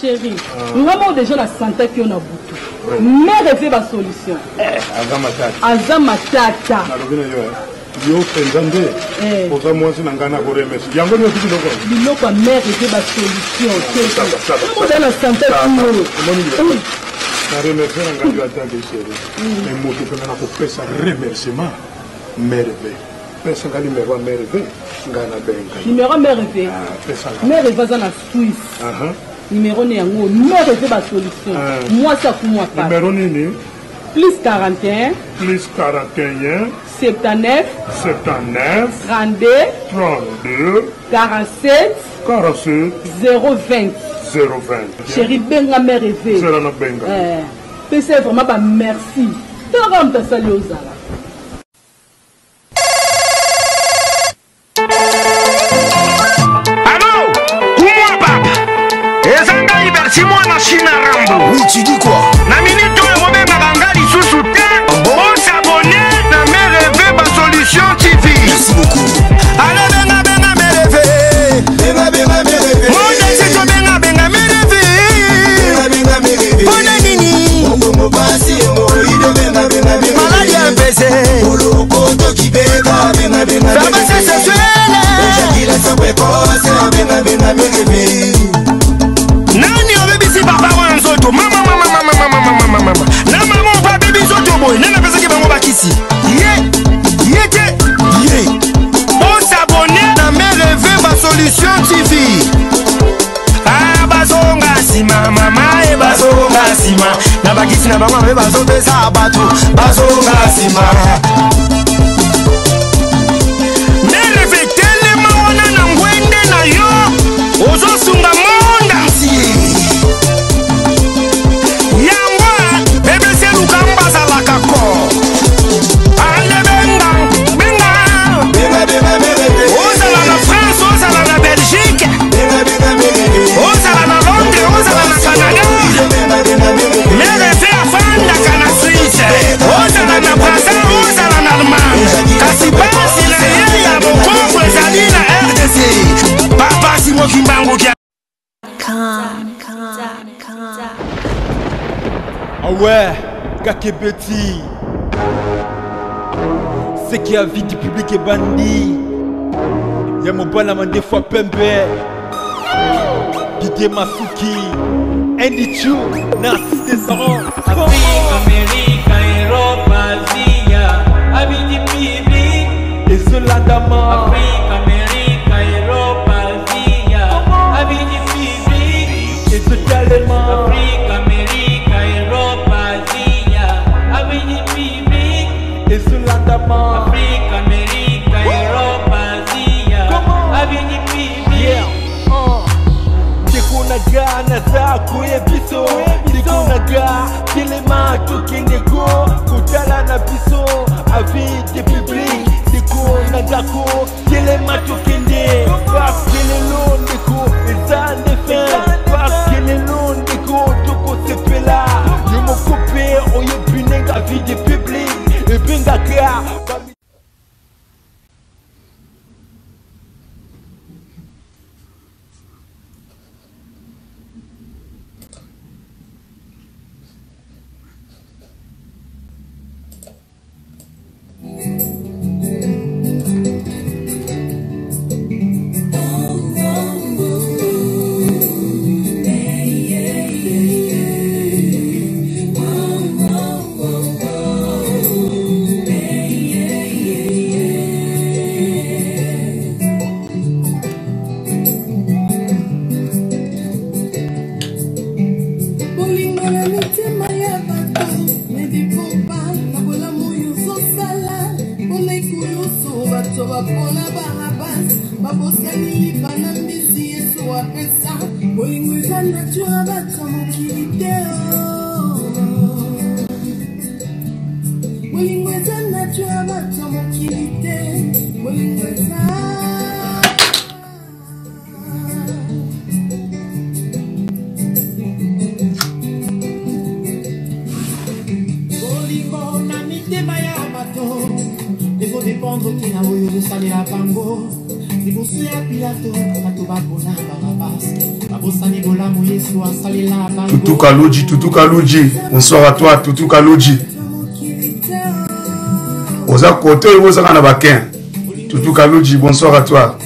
Chérie, nous avons déjà la santé qui on a boutu. Mais rêver la solution. Azamatata. Yo présenté. Pour ça moi c'est n'angana coré mais. Yango ni tout loko. Bilo pa mère était ba solution. Pour ça la santé pour nous. La remercier n'angana du attendre chérie. Mais moi tu peux même pour faire ça remerciement. Merveille. Pesa ngali merwa merveille. Ngana benga. Numéro merveille. Pesa. Merveille va na Suisse. Numéro ni yango mère était ba solution. Moi ça pour moi pas. Numéro ni plus 41 plus 41 79 79 32 32 47 47 020 020 chérie benga mère rêvée c'est la benga c'est vraiment pas merci t'arrête ta salle aux ala allô comment papa et ça n'a pas si moi na chine rambo oui tu dis quoi na minute merci beaucoup. Alors, benga benga merveille. Benga benga merveille. Mon ex toi benga benga merveille. Benga benga merveille. Mon nini. Mon mon passé mon rideau benga benga merveille. Maladie empêchée. Boulot koto qui benga benga benga. Ça va se sensuel. Je dis la soirée passe benga benga merveille. Nani on veut bisi papa on zoto. Maman maman maman maman maman maman. Na maman on va bibi zoto boy. Nana pesa qui bango bakisi. Yeah. Solution TV. Ah bazonga sima mama e bazonga sima na bakisi na bango me bazonga za batu bazonga sima. Nere vitele mawana na ngwende na yo ozosunga monda yangwa bebe se lukamba za lakako. Ale benga benga benga benga benga. Ozala na France ozala na Belgique ozala na Londres ozala na Canada mère fait afandaka na Suisse ozala na Brazza ozala na Allemagne kasi pasi na ye ya mokongo ezali na RDC papasi mokimbango kia awe kakebeti ce qui a vite public et bandit. Y'a mon bon amant Mandefa Pembe, Didier Masuki, Andy Chu, Narcisse Desarons. Afrique, Amérique, Europe, Asie, Abidi Bibi. Et cela d'Ama. Afrique, Amérique, Europe, Asie, Abidi Bibi. Et ce talent. Afrique, Amérique, Europe, Asie, Abidi Bibi. Et cela d'Ama. Afrique, Amérique, Europe, Kunaga nazaku ebiso, kunaga kilema tukindeko, kutala na biso, avide public, kunaga ko kilema tukinde, parce que le long neko eza nefen, parce que le long neko toko sepela, yo mokope oyebinenga avide public, ebinga kya. Toutou Kalogi, Toutou Kalogi. Bonsoir à toi, Toutou Kalogi. Oza Koto et Oza Kanabaken. Toutou Kalogi, bonsoir à toi.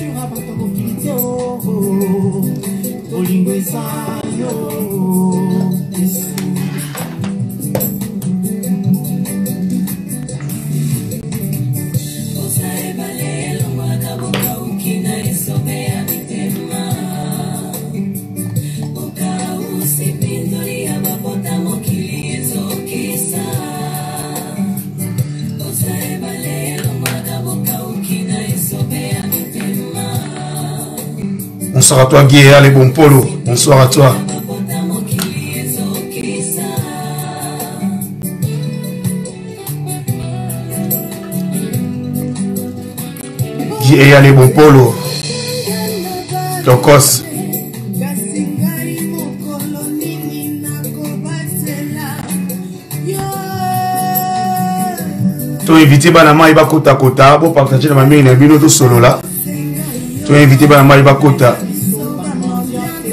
Bonsoir à toi Guéa, les bons polos. Bonsoir à toi. Guéa, les bons polos. Tokos. Toi invité Banama, il va côte à côte. Bon, partager la mamie, il a mis l'autre solo là. Toi invité Banama, il va côte à côte.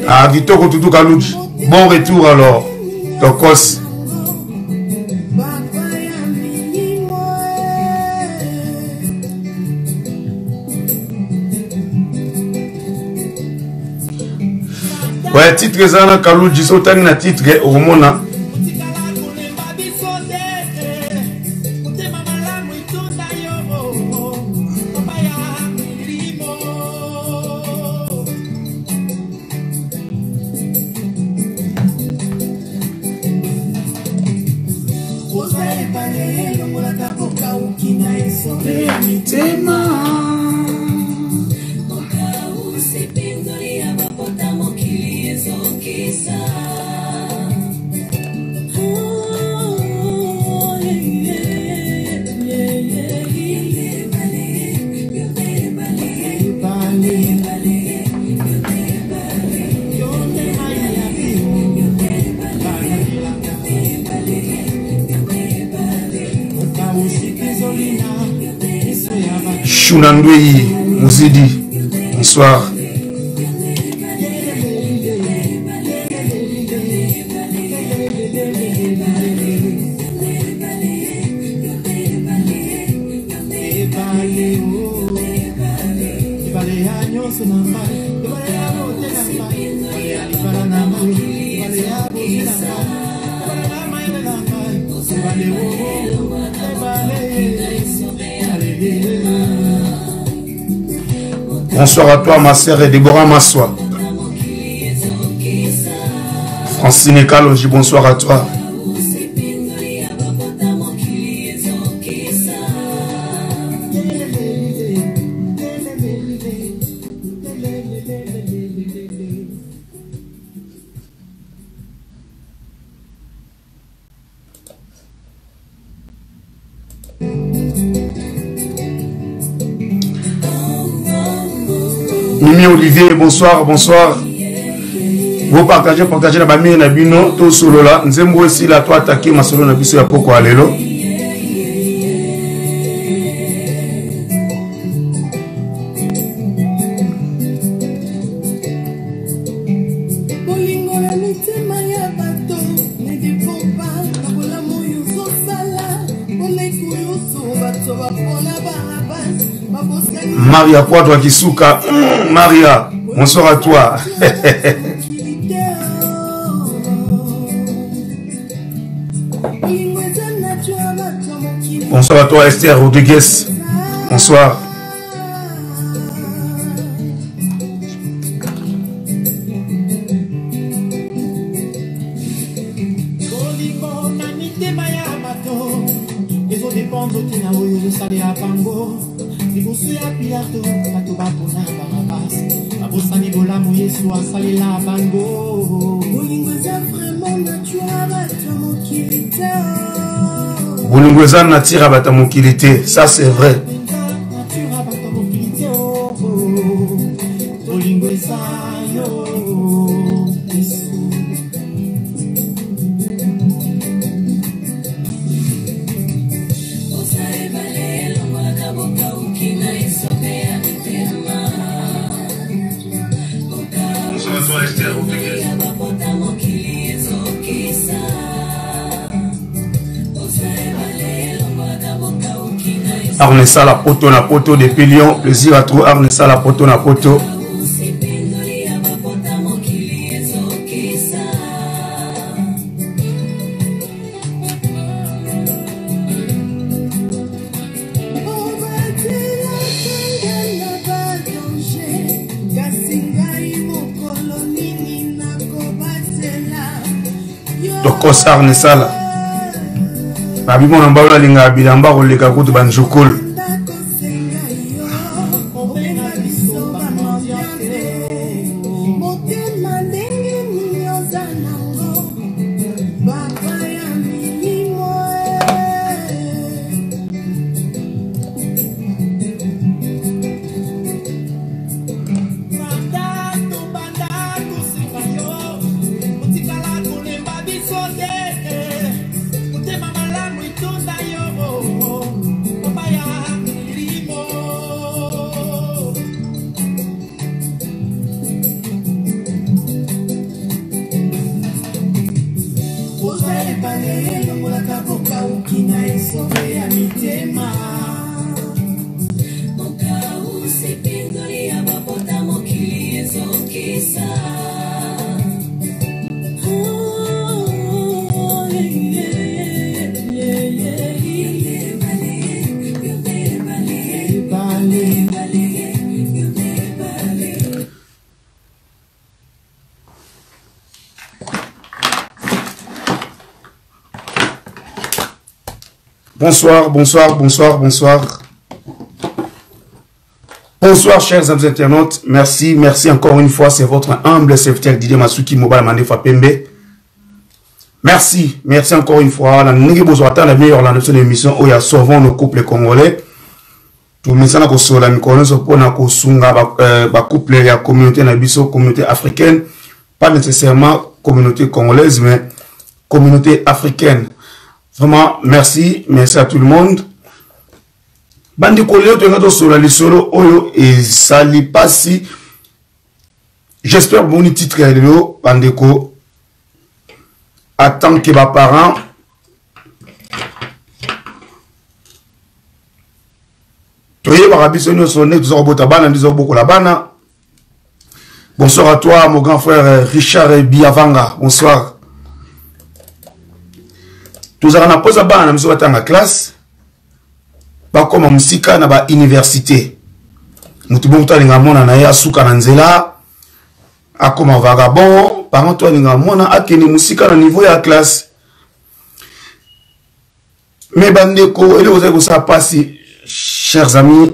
Ah, Ditoko Toutou Kalogi. Bon retour alors. Tokos. Ouais, titre Zana Kalogi. Sautan na titre Romona. Mouzidi, bonsoir. Bonsoir à toi, ma sœur et Deborah Massoua. Francine Kalogi, bonsoir à toi. Bonsoir, bonsoir. Vous partagez, partagez la bamie na bino tout solo là. Nous aimons aussi la toi attaquer ma solo na biso ya poko alelo. Maria quoi toi qui souka Maria. Bonsoir à toi. Bonsoir à toi Esther Rodriguez. Bonsoir. Ça c'est vrai. Bonsoir à toi Esther. Arnessa la poto na poto depuis Lyon, plaisir à trop. Arnessa la poto na poto. Arnesala, babimon en bas linga bilamba ou les cagoutes banjokol. Bonsoir, bonsoir, bonsoir, bonsoir. Bonsoir, chers amis internautes. Merci, merci encore une fois. C'est votre humble serviteur Didier Masuki Mobal Mandefa Pembe. Merci, merci encore une fois. La meilleure de l'émission où il y a souvent nos couples congolais. Tout le monde a couple la communauté nabiso, communauté africaine. Pas nécessairement communauté congolaise, mais communauté africaine. Vraiment, merci, merci à tout le monde. Bandi Koleo, tu es sur la solo, Oyo, et ça n'est pas si. J'espère que mon titre est là, Bandeko. Attends que mes parents. Tu es là, tu es là, tu es là. Bonsoir à toi, mon grand frère Richard Biavanga. Bonsoir. Nous avons posé à bas dans la classe, pas comme en Sika dans l'université. Nous avons posé à bas à Souka Nanzela, à comme un vagabond, par contre, nous avons posé à bas dans Sika dans le niveau de la classe. Mais Bandeko, et vous avez ça passé, chers amis,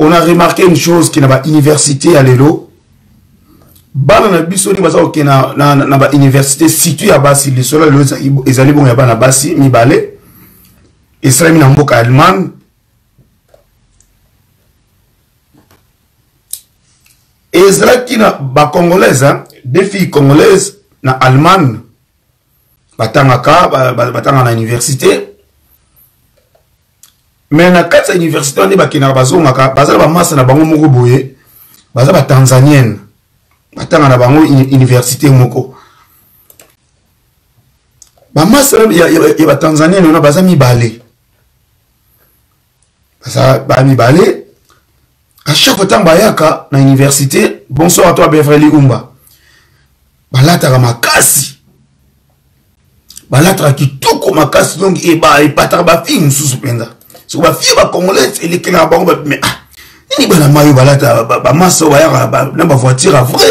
on a remarqué une chose qui est dans l'université à l'élo. Bana na biso ni baza okena na ba université située à Basi le soleil les allez bon ya bana Basi mi balé Israël na mboka Allemagne Israël qui na ba congolaise des filles congolaises na Allemagne batangaka batanga na université mais na kati université on est ba kina bazo maka baza ba masse na bango moko boye baza ba tanzanienne. Maintenant, on a une université moko. Il y a Tanzanie, on a basami balé. Basami balé. À chaque temps, bayaka na université. Bonsoir à toi, Beverly Umba. Balatra makasi. Balatra qui tout comme makasi donc et ba et patra ba fille sous penda. Sous ba fille ba congolais et les kena ba mais ni bana mayo balata ba maso bayaka na ba voiture à vrai.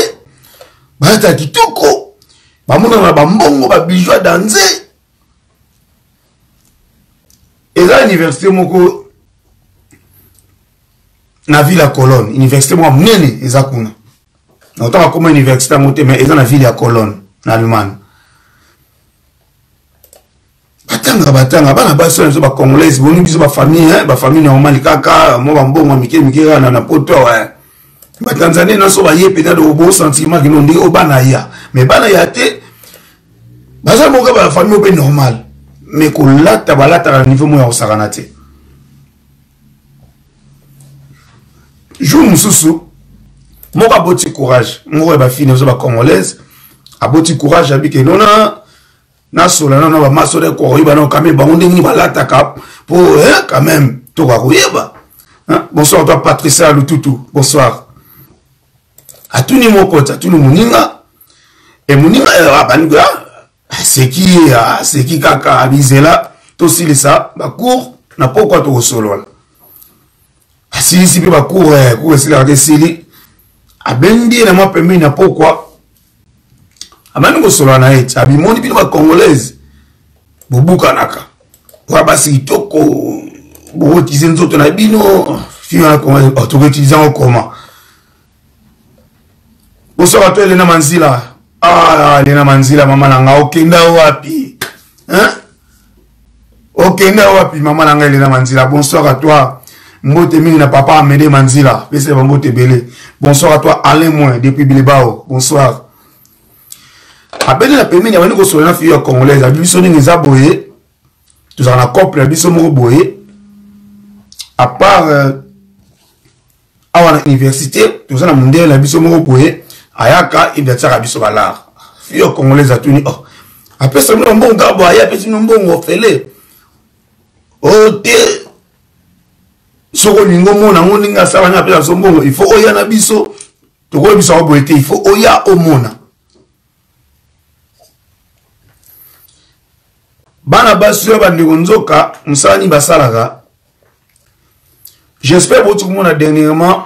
Balata kitoko, bamona bambongo ba bijou danser. Et là l'université moko na ville à Colonne, université mo mnene ezakuna. Na autant comme université monté mais ezana ville à Colonne en Allemagne. Batanga bana baso nzo ba congolais boni biso ba famille normale kaka mo bambongo mike na poto ouais. Les Tanzaniens n'ont pas de beaux sentiments qui n'ont dit au banaya. Mais banaya, c'est la famille normale. Mais que là, tu as niveau de la saranate. Je me soucie. Je suis courage. Je suis congolaise. Je suis courage. Je suis quand même. Bonsoir toi Patrice Alutoutou. Bonsoir. A tout le monde, à tout le monde. Et mon c'est qui a avisé là, tout si ça, bah cours, n'a pas quoi tout au sol. Si si puis bah cours, c'est la décilie. A bendi n'a pas permis n'a pas quoi. A manu au sol na et, a bimondi puis bah congolaise. Bobo kanaka. Wa ba si toko, bo utiliser nous autres na bino, fi en comment, auto utiliser en comment. Bonsoir à toi Lena Manzila. Ah, Lena Manzila, maman nanga okenda wapi. Hein? Okenda wapi, maman nanga Lena Manzila. Bonsoir à toi. Mbote mina papa Amede Manzila. Pese bangote belé. Bonsoir à toi Alain Moin depuis Bilbao. Bonsoir. Abele la pemine ya waniko solena fille congolaise. Abi biso ni ngeza boye. Tous en a couple biso mo boye. À part à l'université, tous en a monde la biso mo boye. Ayaka il data rabiso balar fio congolais atuni oh après ça nous bon gabo aya petit nous bon ofele o te soko ningo mona ngoninga sala na pela sombongo il faut oya na biso to ko biso oboete il faut oya o mona bana basio ba ndigonzoka musani basalaga j'espère que tout le monde dernièrement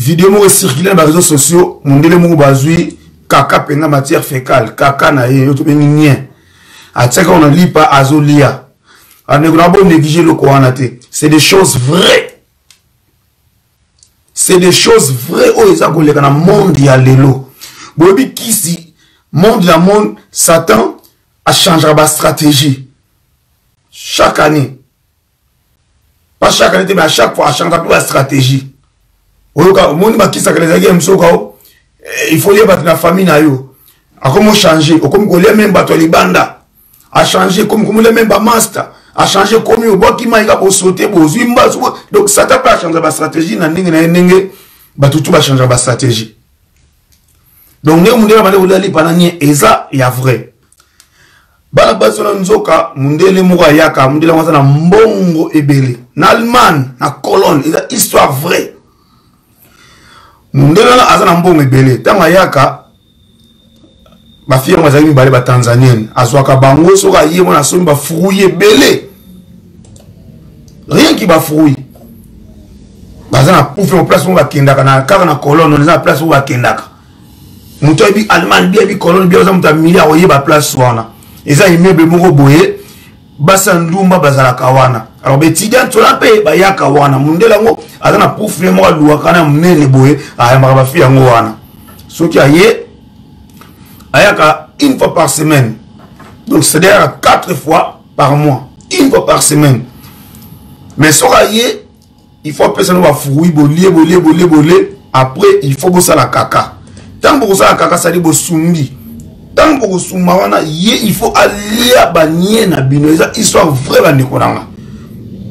vidéo mo circuler dans les réseaux sociaux mondele mo bazui kaka penga matière fécale kaka na ye to benien ateka on lit pas azolia anegona bon négliger le Coran c'est des choses vraies oh ça ko le kana monde ya lelo bobi kisi monde la monde Satan a changé ba stratégie chaque année pas chaque année mais à chaque fois a changé ba stratégie. Il faut battre la famille à comment changer comme les mêmes banda à changer comme les mêmes master à changer comme au bois qui m'a sauté donc ça t'a pas changé la stratégie na tout va changer la stratégie donc nous on aller panani et ça il y a vrai bala basona nzoka mundele moko yaka mundele na mbongo ebele na Allemagne na Cologne c'est histoire vraie. Mundela azana mbongo ebele tanga yaka ba firme azali balé ba tanzanienne azwaka bango soka yemo na somba frouiller belé rien qui ba frouiller bazana poufe en place on ba kendaka na kaka na colonne on a place où ba kendaka muto bi Allemagne bi colonne bi oza muta milia oye ba place wana eza immeuble moko boye basa ndumba bazala kawana alors betigan tola pe ba yaka wana mundela ngo azana poufe mo luakana mnene boye ayamba ba fi ngo wana soki aye ayaka une fois par semaine donc c'est d'ailleurs 4 fois par mois une fois par semaine mais soki aye il faut personne va fouiller bolé après il faut bosser la kaka tant pour ça la kaka ça dit bosumbi tant pour sumba wana ye il faut aller à banier na binoza histoire vraie ba nikonanga.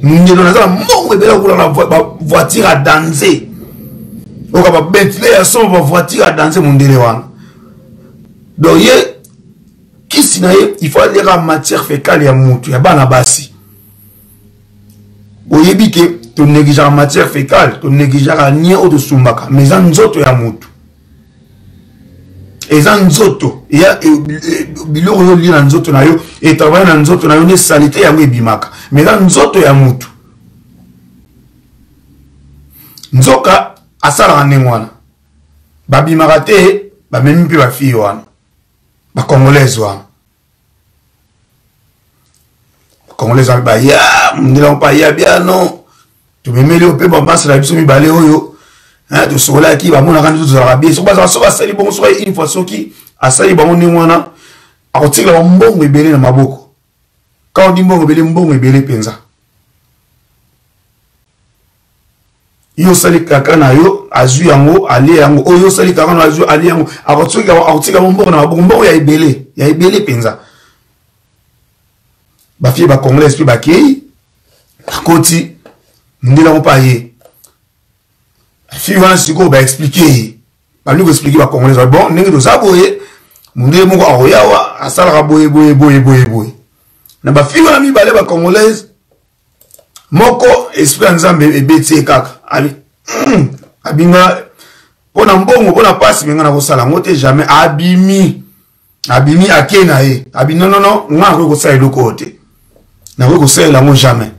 Nous avons la voiture à danser. Nous avons la voiture à danser. Donc, il faut aller à matière fécale et à moutou. Il y a un bassi. Vous voyez que tu négliges la matière fécale, tu négliges la nia ou de soumbaka. Mais il y a un autre moutou. Et un autre. Il y a un autre. Et travailler dans un autre. Il y a une saleté à moutou. Mais là, nous autres, ya moutou. Nous autres, à ça, la néwana. Babi marate, bah même plus la fille, ouan. Bah congolaise, ouan. Congolaise, bah ya, m'délan pas ya bien, non. Tu me mets le peu, bah basse la bise, mi balé, oyo. Hein, tu soleil qui, bah mon arrange, tu auras bien. Soba, soba, sali, bon, soba, une fois, soki, à sali, bah mon néwana. A retirer la bombe, mais belé, na maboko. Quand on dit mbongo ebele penza. Yo sali kaka na yo azu yango ale yango o yo sali kaka na azu ale yango akotika mbongo na mbongo ya ebele penza. Ba fie ba congolais pe ba kei akoti ndila ko paye. Fi wana siko ba expliquer. Ba lui expliquer ba congolais bon ndenge do saboye Moundé moko aroyawa asalra boye. Na ba filo na mibale ba congolaise moko esperanza bebeti kaka. Ali abinga pona mbongo pona passe menga na kosala ngote jamais abimi akena e. Abi non nga ko kosala eloko te. Na ko kosala ngo jamais.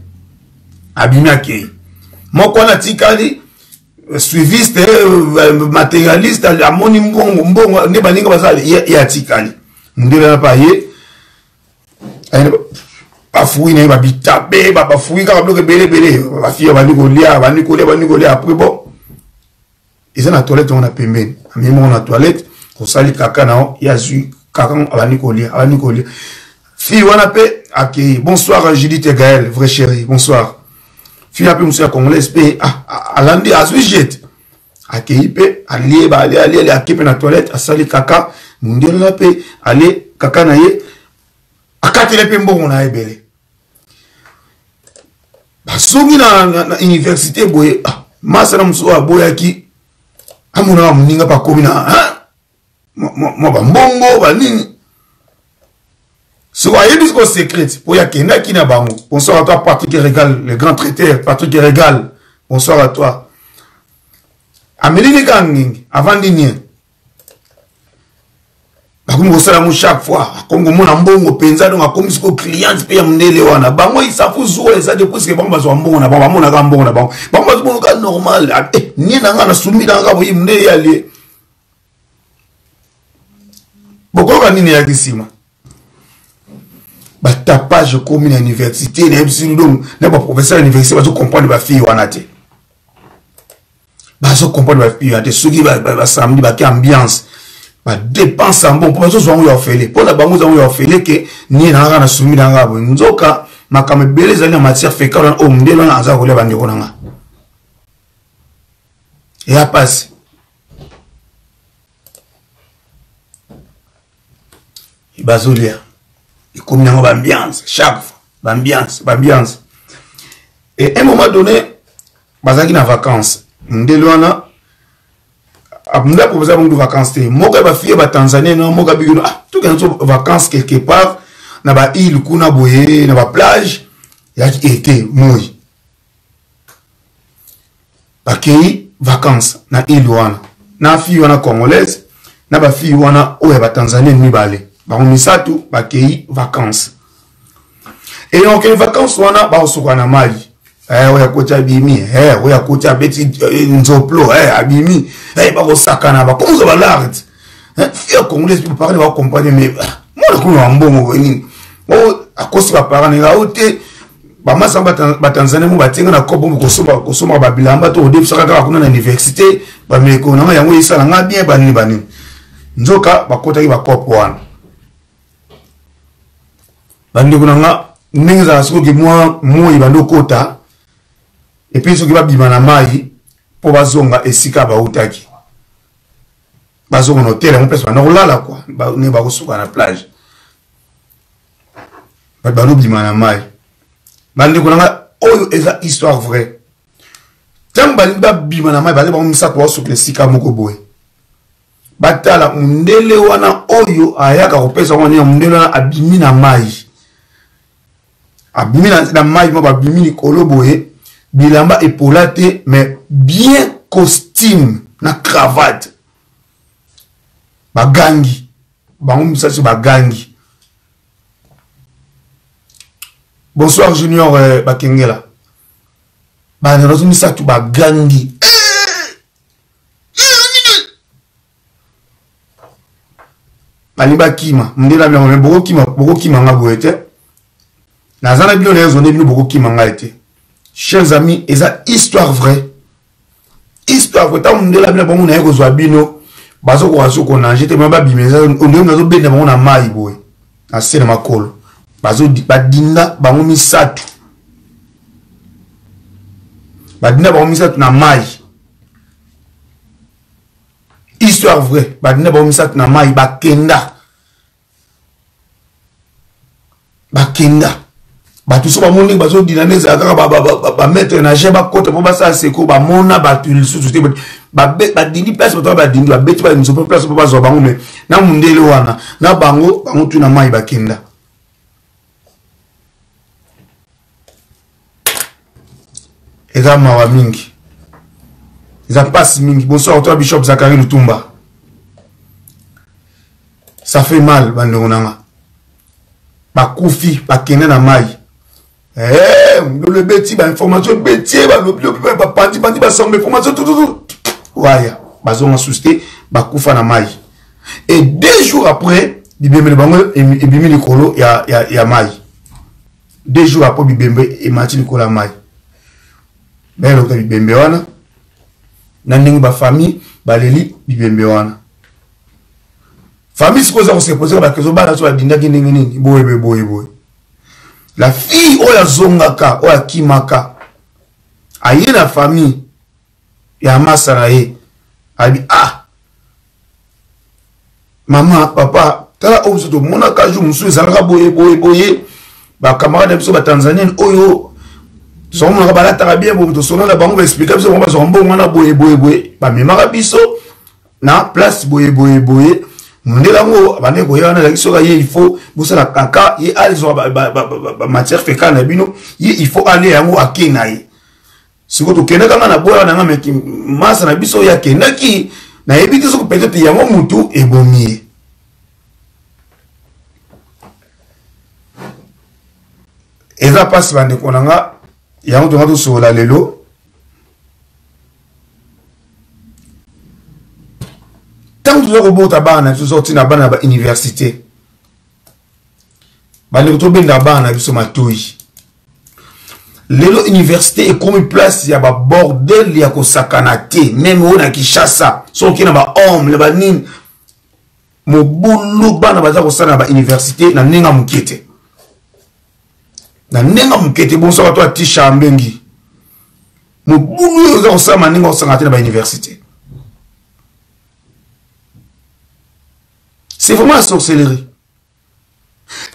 Abimi akei. Moko na tikali suiviste matérialiste à mon mbongo ne baninga bazali ya tikali. Mundela pa ye bafouille ne va bitabe bafouille car bloqué belé la fille va nicolia après bon ils ont la toilette on a pembe même on a toilette on sali kaka nao yasu kaka va nicolia fille on appelle accueilli bonsoir Judith et Gaël vrai chéri bonsoir fille appelle monsieur congolais pe à lundi à sujet accueilli pe aller ba aller accueillir la toilette à sali kaka mundial la pe aller kaka naie akati le pembo on a ebelé basongi na université boye masana mso aboyaki amuna muninga pa komina mo ba mbongo ba nini so ayebis ko secret boya kenda kina bango bonsoir à toi Patrick Érégal le grand traiteur Patrick Érégal bonsoir à toi Amélie Kanging avant d'igner chaque fois, comme on a un bon pensa, donc à comme ce que client paye mon éléwana. Bah, moi, il s'affouse, et ça dépose que bon, bon, bon, normal, ni n'a pas soumis dans la voie, m'n'y aller. Pourquoi n'y a ici, moi? Bah, tapage comme une université, n'est pas professeur à l'université, parce que comprendre ma fille ou en athée. Bah, je comprends ma fille, ceux qui va samedi, bah, qui ambiance. Bah, dépense en bon, pour ça, on va faire les. Pour la banque, on va faire les que ni n'a rien à soumis dans la boue. Nous, ma cam belles années en matière fécale, on me délanne à Zagolé Bandironanga. Et à passer. Et Bazolia. Et comme il y a une ambiance, chaque fois, ambiance. Et à un moment donné, Bazaki n'a vacances. On délanne là. Abunda proposé de vacances té moka ba fille ba Tanzanie non moka bigno tout quand vacances quelque part na ba île kuna boye na ba plage ya été moyi bakei vacances na île wana na fille wana congolaise na ba fille wana oya ba Tanzanie ni balé ba misatu bakei vacances et donc les vacances wana ba osukwa na mali. Eh, oya kocha bimi, oya kocha beti nzoplo, abimi, bako sakana, bako mouzo ba lard. Fier congolais, pour parler, va accompagner, mais, moi, le en bon, à cause de la parane, il a ôté, massa batanzane, mou batenga, na kobo, kosoma, babilamba, to, de, saka, kakuna, na université, bameko, na, yango, yisa, langa, bien, bani. Nzoka, bakota, yiba, kopo, wana. Bandi, kunanga, n'enza, asko, ki, moi, yibando, kota, et puis, ce qui va bien à maï, pour Bazonga et Sika Baoutaki. Bazonga, on hôtel, on place, on a là, quoi. On est à la plage. On va bien à maï. On a une histoire vraie. Tant que on va bien à maï, on va bien sur le Sika Mokoboe. Batala, on est là, on a oyo, ayaka, on pèse, on est là, abimina à maï. Abimina à maï, on va bien à Koloboe. Bilamba épolaté, mais bien costume, na cravate. Bagangi. Bangoum ça c'est bagangi. Bonsoir Junior Bakengela. Bangoum ça tout bagangi. Baliba kima. M'dela bien, mais beaucoup kima n'a pas été. Dans la vidéo, on est venu beaucoup kima n'a été. Chers amis, et ça, histoire vraie. Histoire vraie. Tant qu'on est là, on est là, on est là, on est là, on est là, Bah tout ça bah moni bah zo dynamique ça bah bah mettre un agent bah côté bah ça c'est quoi bah mona bah tu le sous-titre bah bah dindi place bah toi bah dindi bah bête bah nous sommes place bah zo bah mais na mundele wana na bango bango tu na mai bah kenda. Eza mawa mingi. Eza passe mingi. Bonsoir toi Bishop Zakari Lutumba. Ça fait mal bande onanga. Ba Koufi, ba Kenen na mai. Eh, le bêtis, bah information bêtis, bah le bah parti parti bah semble information tout. Ouaya, bah zo m'assuster, bah Koufa na mai. Et 2 jours après, Bibembe le bango et Bimini Kolo ya mai. 2 jours après Bibembe et Mathieu Kolo mai. Ben l'autre bibembe wana nandingi ba famille baleli bibembe wana famille suppose on se poser ba kezo bala so adinda kinenge nini boye la fille oya zongaka oya kimaka aye na famille ya masara ye abi ah mama papa tala ozo to mona kaju musu zalaka boye ba camarade biso ba tanzanienne oyo so on a balata bien pour tout cela la banque va expliquer parce qu'on va zombo on a boye ba memara biso na place boye mundela ngo abane boyana la kisoka il faut bosa la kaka et alzo ba matière fécale na bino il faut aller yango akena yi siko to kena kanga na boya na ngame ki masa na biso ya kenaki na ebiti so peut-être yango mutu ebomi eza passe bande konanga. Il y a un tour sur la lélo. Tant que tu as un robot à barne, tu sortis la barne à l'université. Le retour de la barne à l'université. L'élo université est comme une place, il y a un bordel, il y a un sakanate. Même on a qui chasse. Sauf qu'il y a un homme, il y a un homme. Mon boulot, il y a l'université, il y a un homme qui était. Na nenga mkete bonsoir toi tisha mbengi mo bulu yo za ma nenga osangate na ba université c'est vraiment la sorcellerie.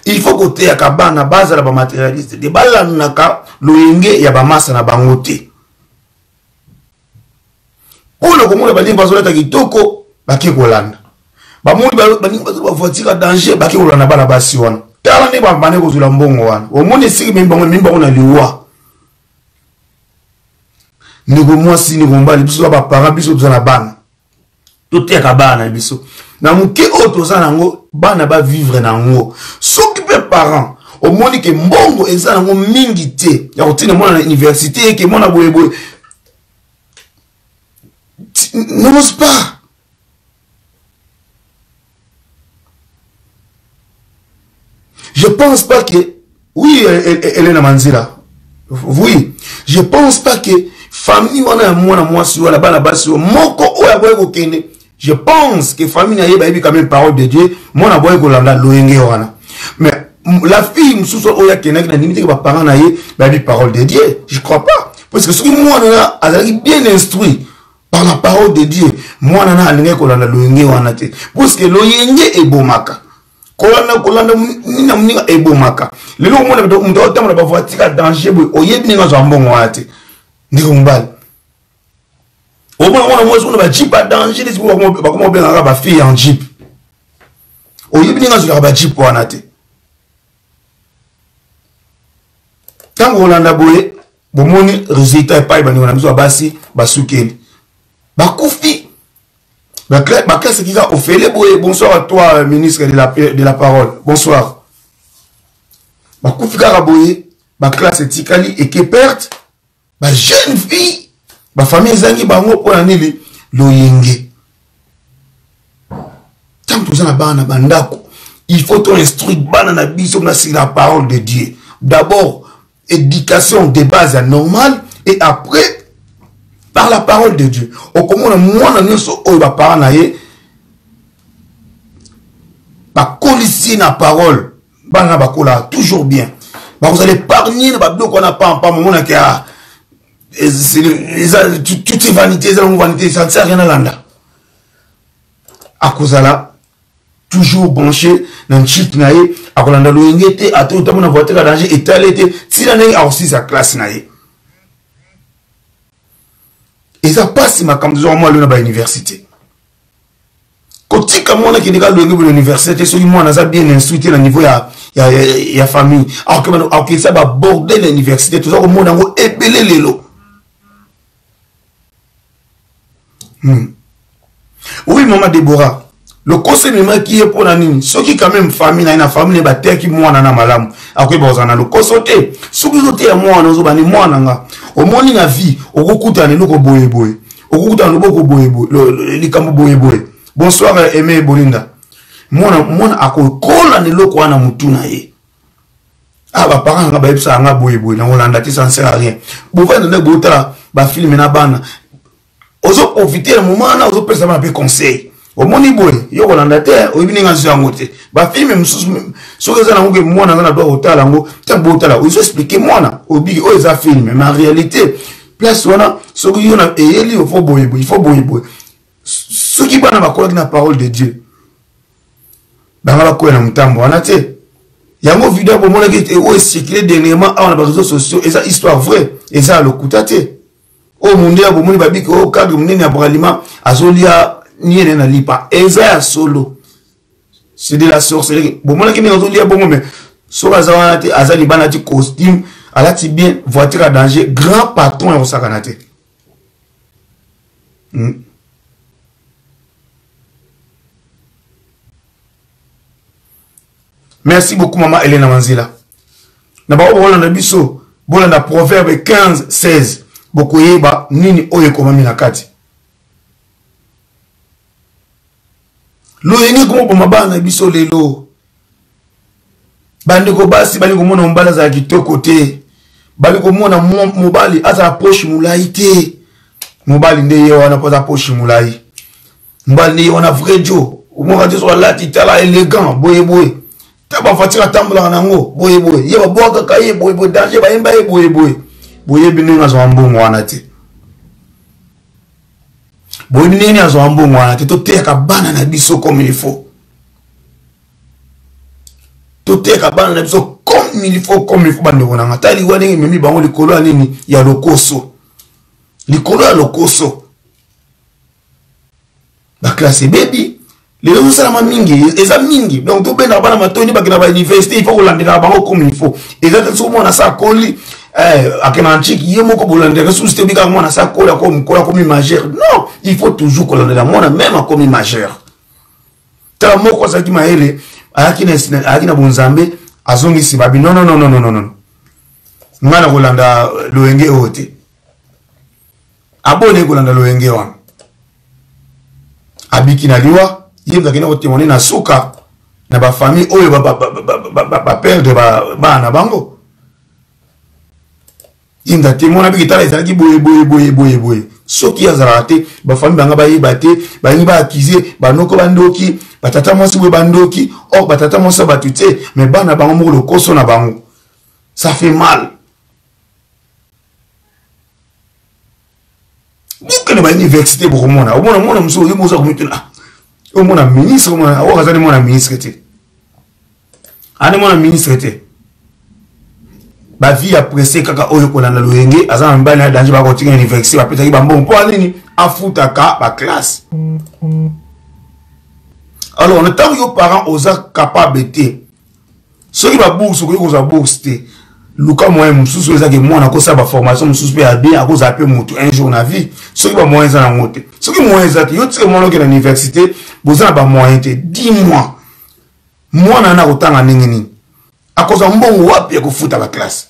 Il faut côté ya kabana baza la ba matérialiste de bala na ka loyenge ya ba masa na bangote ona ko mo ba limba zo leta kitoko ba ke kolanda ba mo ba ninga ba voiture danger ba ke kolanda bala basi wana tala ne ba mané ko zula mbongo wana o moni sigi mimbango na liwa ne go mo sini go mbali biso ba para biso tuzana bana tout ya kabana biso na muke oto za nango bana ba vivre nango s'occuper parents o moni ke mbongo eza nango mingi te ya otina mwana na université ke mwana boyeboye n'ose pas. Je pense pas que, oui, Hélène Manzila, oui, je pense pas que famille wana moi sur la base sur moko oya kene. Je pense que famille na yeba quand même parole de Dieu, mon aboye ko landa loenge wana. Mais la fille mususu oya kenek na limite ba parents na ye ba parole de Dieu, je crois pas parce que ce que moi là a bien instruit par la parole de Dieu, moi na alinga ko landa loenge wana te parce que loenge e bomaka. Kolanda nina mninga ebomaka lelo mona mdo otama na bavatika danger boy oyebini nga zo mbongo wate ndiko mbali obona mwana mwana ba jipa danger dis bo ba komo benga ba fi en jeep oyebini nga zo ba jeep wana te tango kolanda boye bomoni résultat epai ba ngona miso basi basukeli bakufi. Bah, qu'est-ce qu'il a offert? Bonsoir à toi, ministre de la parole. Bonsoir. Bah, Koufika Raboye, bah, classe Tikali et Kepert, bah, jeune fille, bah, famille Zangi, bah, on a dit l'Oyenge. Tant que tu as un bandako, il faut ton instruire, banana bisom, c'est la parole de Dieu. D'abord, éducation de base normale, et après, par la parole de Dieu. Au comment moi nous sommes au paranaïe, bah collier la parole, bah na bakola toujours bien. Bah vous allez parler de bah bloc on a pas moment là qui a toutes ces vanités, ça ne sert à rien à l'anda. À cause là, toujours branché dans le chip naïe à Colanda Louengete à tout le temps voiture à danger et tel était si l'année a aussi sa classe naïe et ça passe ma comme toujours moi le l'université quand tu comme on a qui décale l'université celui moi on a bien instruit au niveau ya famille alors que ça va border l'université toujours au monde en épeler les lots. Oui maman Deborah. Le conseil qui est pour la ligne, ceux qui quand même famille, une famille bataille qui moi nana malam. Après bozana le conseil, ceux qui sont à moi nous obani moi nanga. Au moins la vie, au goûter nous ko boye boye. Au goûter nous ko boye boye. Le kambo boye boye. Bonsoir Aimé Bolinda. Moi a ko kola ne loko ana mutuna ye. Ah ba parents nga ba epsa nga boye boye na Hollande qui s'en sert à rien. Bo va na gota ba film na bana. Ozo profiter le moment na ozo pesa ma conseil. Au moni boy, yo Hollanda terre, au ibine nganzu angote. Ba film msus soke za na ngoke mwana ngana doa otala ngo, tembo otala. Ozo expliquer mwana, obi o za film, mais en réalité, place wana soke yo na eyeli o fo boy boy, fo boy boy. Soki bana ba kolaki na parole de Dieu. Ba ngala ko na mutambo wana te. Yango vidéo bo mona ki o circuler dernièrement on a réseaux sociaux et ça histoire vraie, et ça le kutate. O monde ya bo moni ba biki o cadre mnene ya bralima azolia ni na lipa eza solo c'est de la sorcellerie bon moi qui me retourne dire bon mais solo azanati azali banati costume alati bien voiture à danger grand patron et osakanate merci beaucoup maman Hélène Manzila na ba obola na biso bola na proverbe 15-16 bokoyeba nini oyo komami na kati. L'oyengi komo pour ma bana biso lelo. Bande ko basi bali ko mona mbala za kitokote. Bali ko mona mobali aza approche mulai te. Mobali ndeye wana poza approche mulai. Mbali wana vrai jo. Omo diso la titala élégant boye boye. Taba fatira tambula nango boye boye. Yeba boka kaye boye boye danger ba imba boye boye. Boye bininga zo mbongo wana te. Bon, il n'y a pas de banane, tout est à banane comme il faut. Tout est à banane comme il faut, comme il faut. Il y a le coso. Le coso, le coso. La classe est baby. Les gens sont mingi, ils sont mingi. Donc, tout le monde a l'université, il faut l'enlever comme il faut. Et là, tout le monde a sa colis. Non, il faut toujours qu'on la monnaie même comme majeur. Non, non, non, non, non, non, non. Non, il y a des gens qui ont été boye boye boye boye boye. Ceux qui ont raté, les familles ont été battées, ils ont accusé, ils ont bandoki, mais ça fait mal. Vous avez une université pour moi. Vous avez un ministre, vous avez un ministre, vous avez un ministre. La vie appréciée, kaka oyo kolanda loenge, aza mbali na danger ba continuer université, ba petaki ba mbongo po alini afuta ka ba classe. Alors en tant que parents osa capable té. Ceux qui ba bourse ko ko za bourse té. Luka moyen msusu osa ke mwana ko sa ba formation msusu pe a bien a ko za pe moto un jour na vie. Ceux qui ba moyen za na moto. Ceux qui moyen za té yo tire mwana ke na université, boza ba moyen té 10 mois. Mwana na otanga ningini. A cause un bon wap ya ko futa ba classe.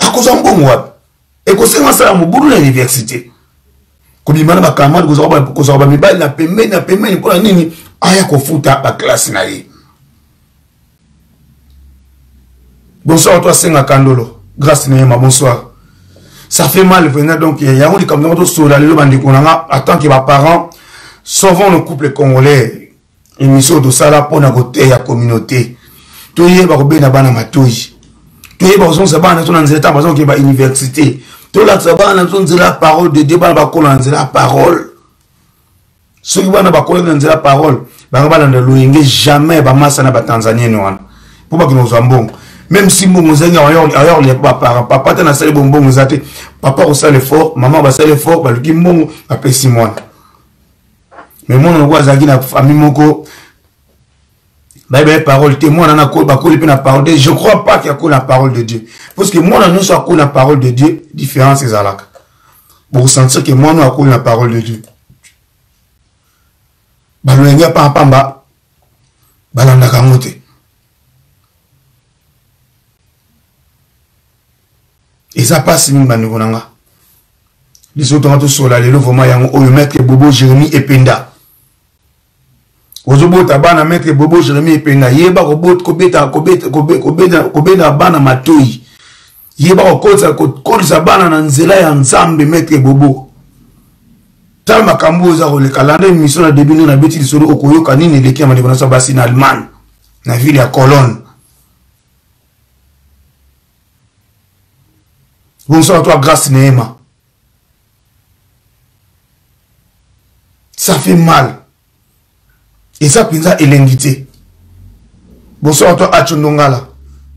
A cause un bon wap. Et qu'on s'est lancé à Moubourou l'université. Comme il m'a dit, bonsoir à toi, Senga Kandolo. Grâce à bonsoir. Ça fait mal, venez donc. Il y a un des camions de Soudalé, attends que mes parents sauvent le couple congolais. Et mission de sala pour na côté ya communauté to yeba ko bena bana matoyi to yeba ko zonza bana to na nzela ta bazon ke ba université to la tsabana to nzela parole de débat ba ko nzela parole Ceux qui ont dit la parole, ils ne vont jamais les Tanzaniens. Pourquoi ils ne sont pas bons? Même si les gens ne sont pas parents, papa n'a pas bon, papa a fait l'effort, maman a fait l'effort, il dit bon, après 6 mois. Mais moi, on voit Zagina, famille Moko, parole témoin, je ne crois pas qu'il y a la parole de Dieu. Parce que moi, on a la parole de Dieu, différence c'est Zalak. Pour sentir que moi, on a la parole de Dieu. Balouenga Pampamba, Balanda Kamote. Et ça passe, nous, Banoubonanga. Les autres ont tout sur la lélo, vraiment, ils ont maître Bobo Jérémie Ependa. Ozobo Tabana, maître Bobo Jérémie Ependa. Yéba, robot, kobeta, kobeta, kobeta, kobeta, bana, matoi. Yéba, okolza, kolza, bana, nanzela, yanzambe, maître Bobo. Tal makambo, zaro, le calendrier, une mission à début, nous, la bêtise, solo, okoyo, canine, et l'équipe, à l'économie, bassine, allemand. La ville, à Colonne. Bonsoir à toi, grâce Néhéma. Ça fait mal. Et ça, Pinza est l'ingité. Bonsoir à toi, Achondongala.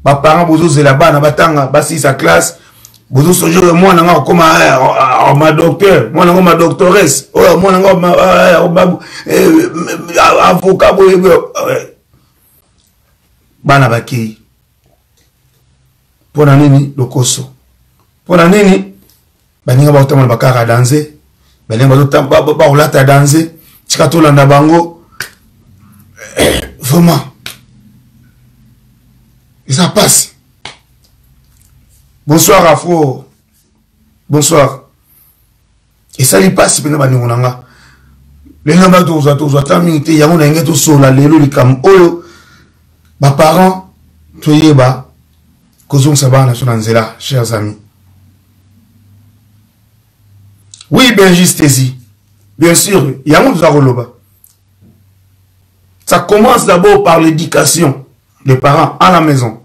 Mes parents, Bozo Zelaba, Nabatanga, Bassi, sa classe. Bozo Sojo, moi, Nanga, comme ma docteur, moi, Nanga, ma doctoresse, moi, Nanga, ma avocat, Banabaki. Pour l'année, le Koso. Pour l'année, il y a des gens qui ont dansé, il y a des gens qui ont dansé, il y a des gens qui ont dansé. Vraiment. Et ça passe. Bonsoir, Afro. Bonsoir. Et ça, il passe. Les gens qui ont dansé, il y a des gens qui ont dansé, il y a des gens qui ont dansé. Parents, ils ont dansé, chers amis. Oui, bien justesi. Bien sûr, il y a un zaroloba. Ça commence d'abord par l'éducation des parents à la maison.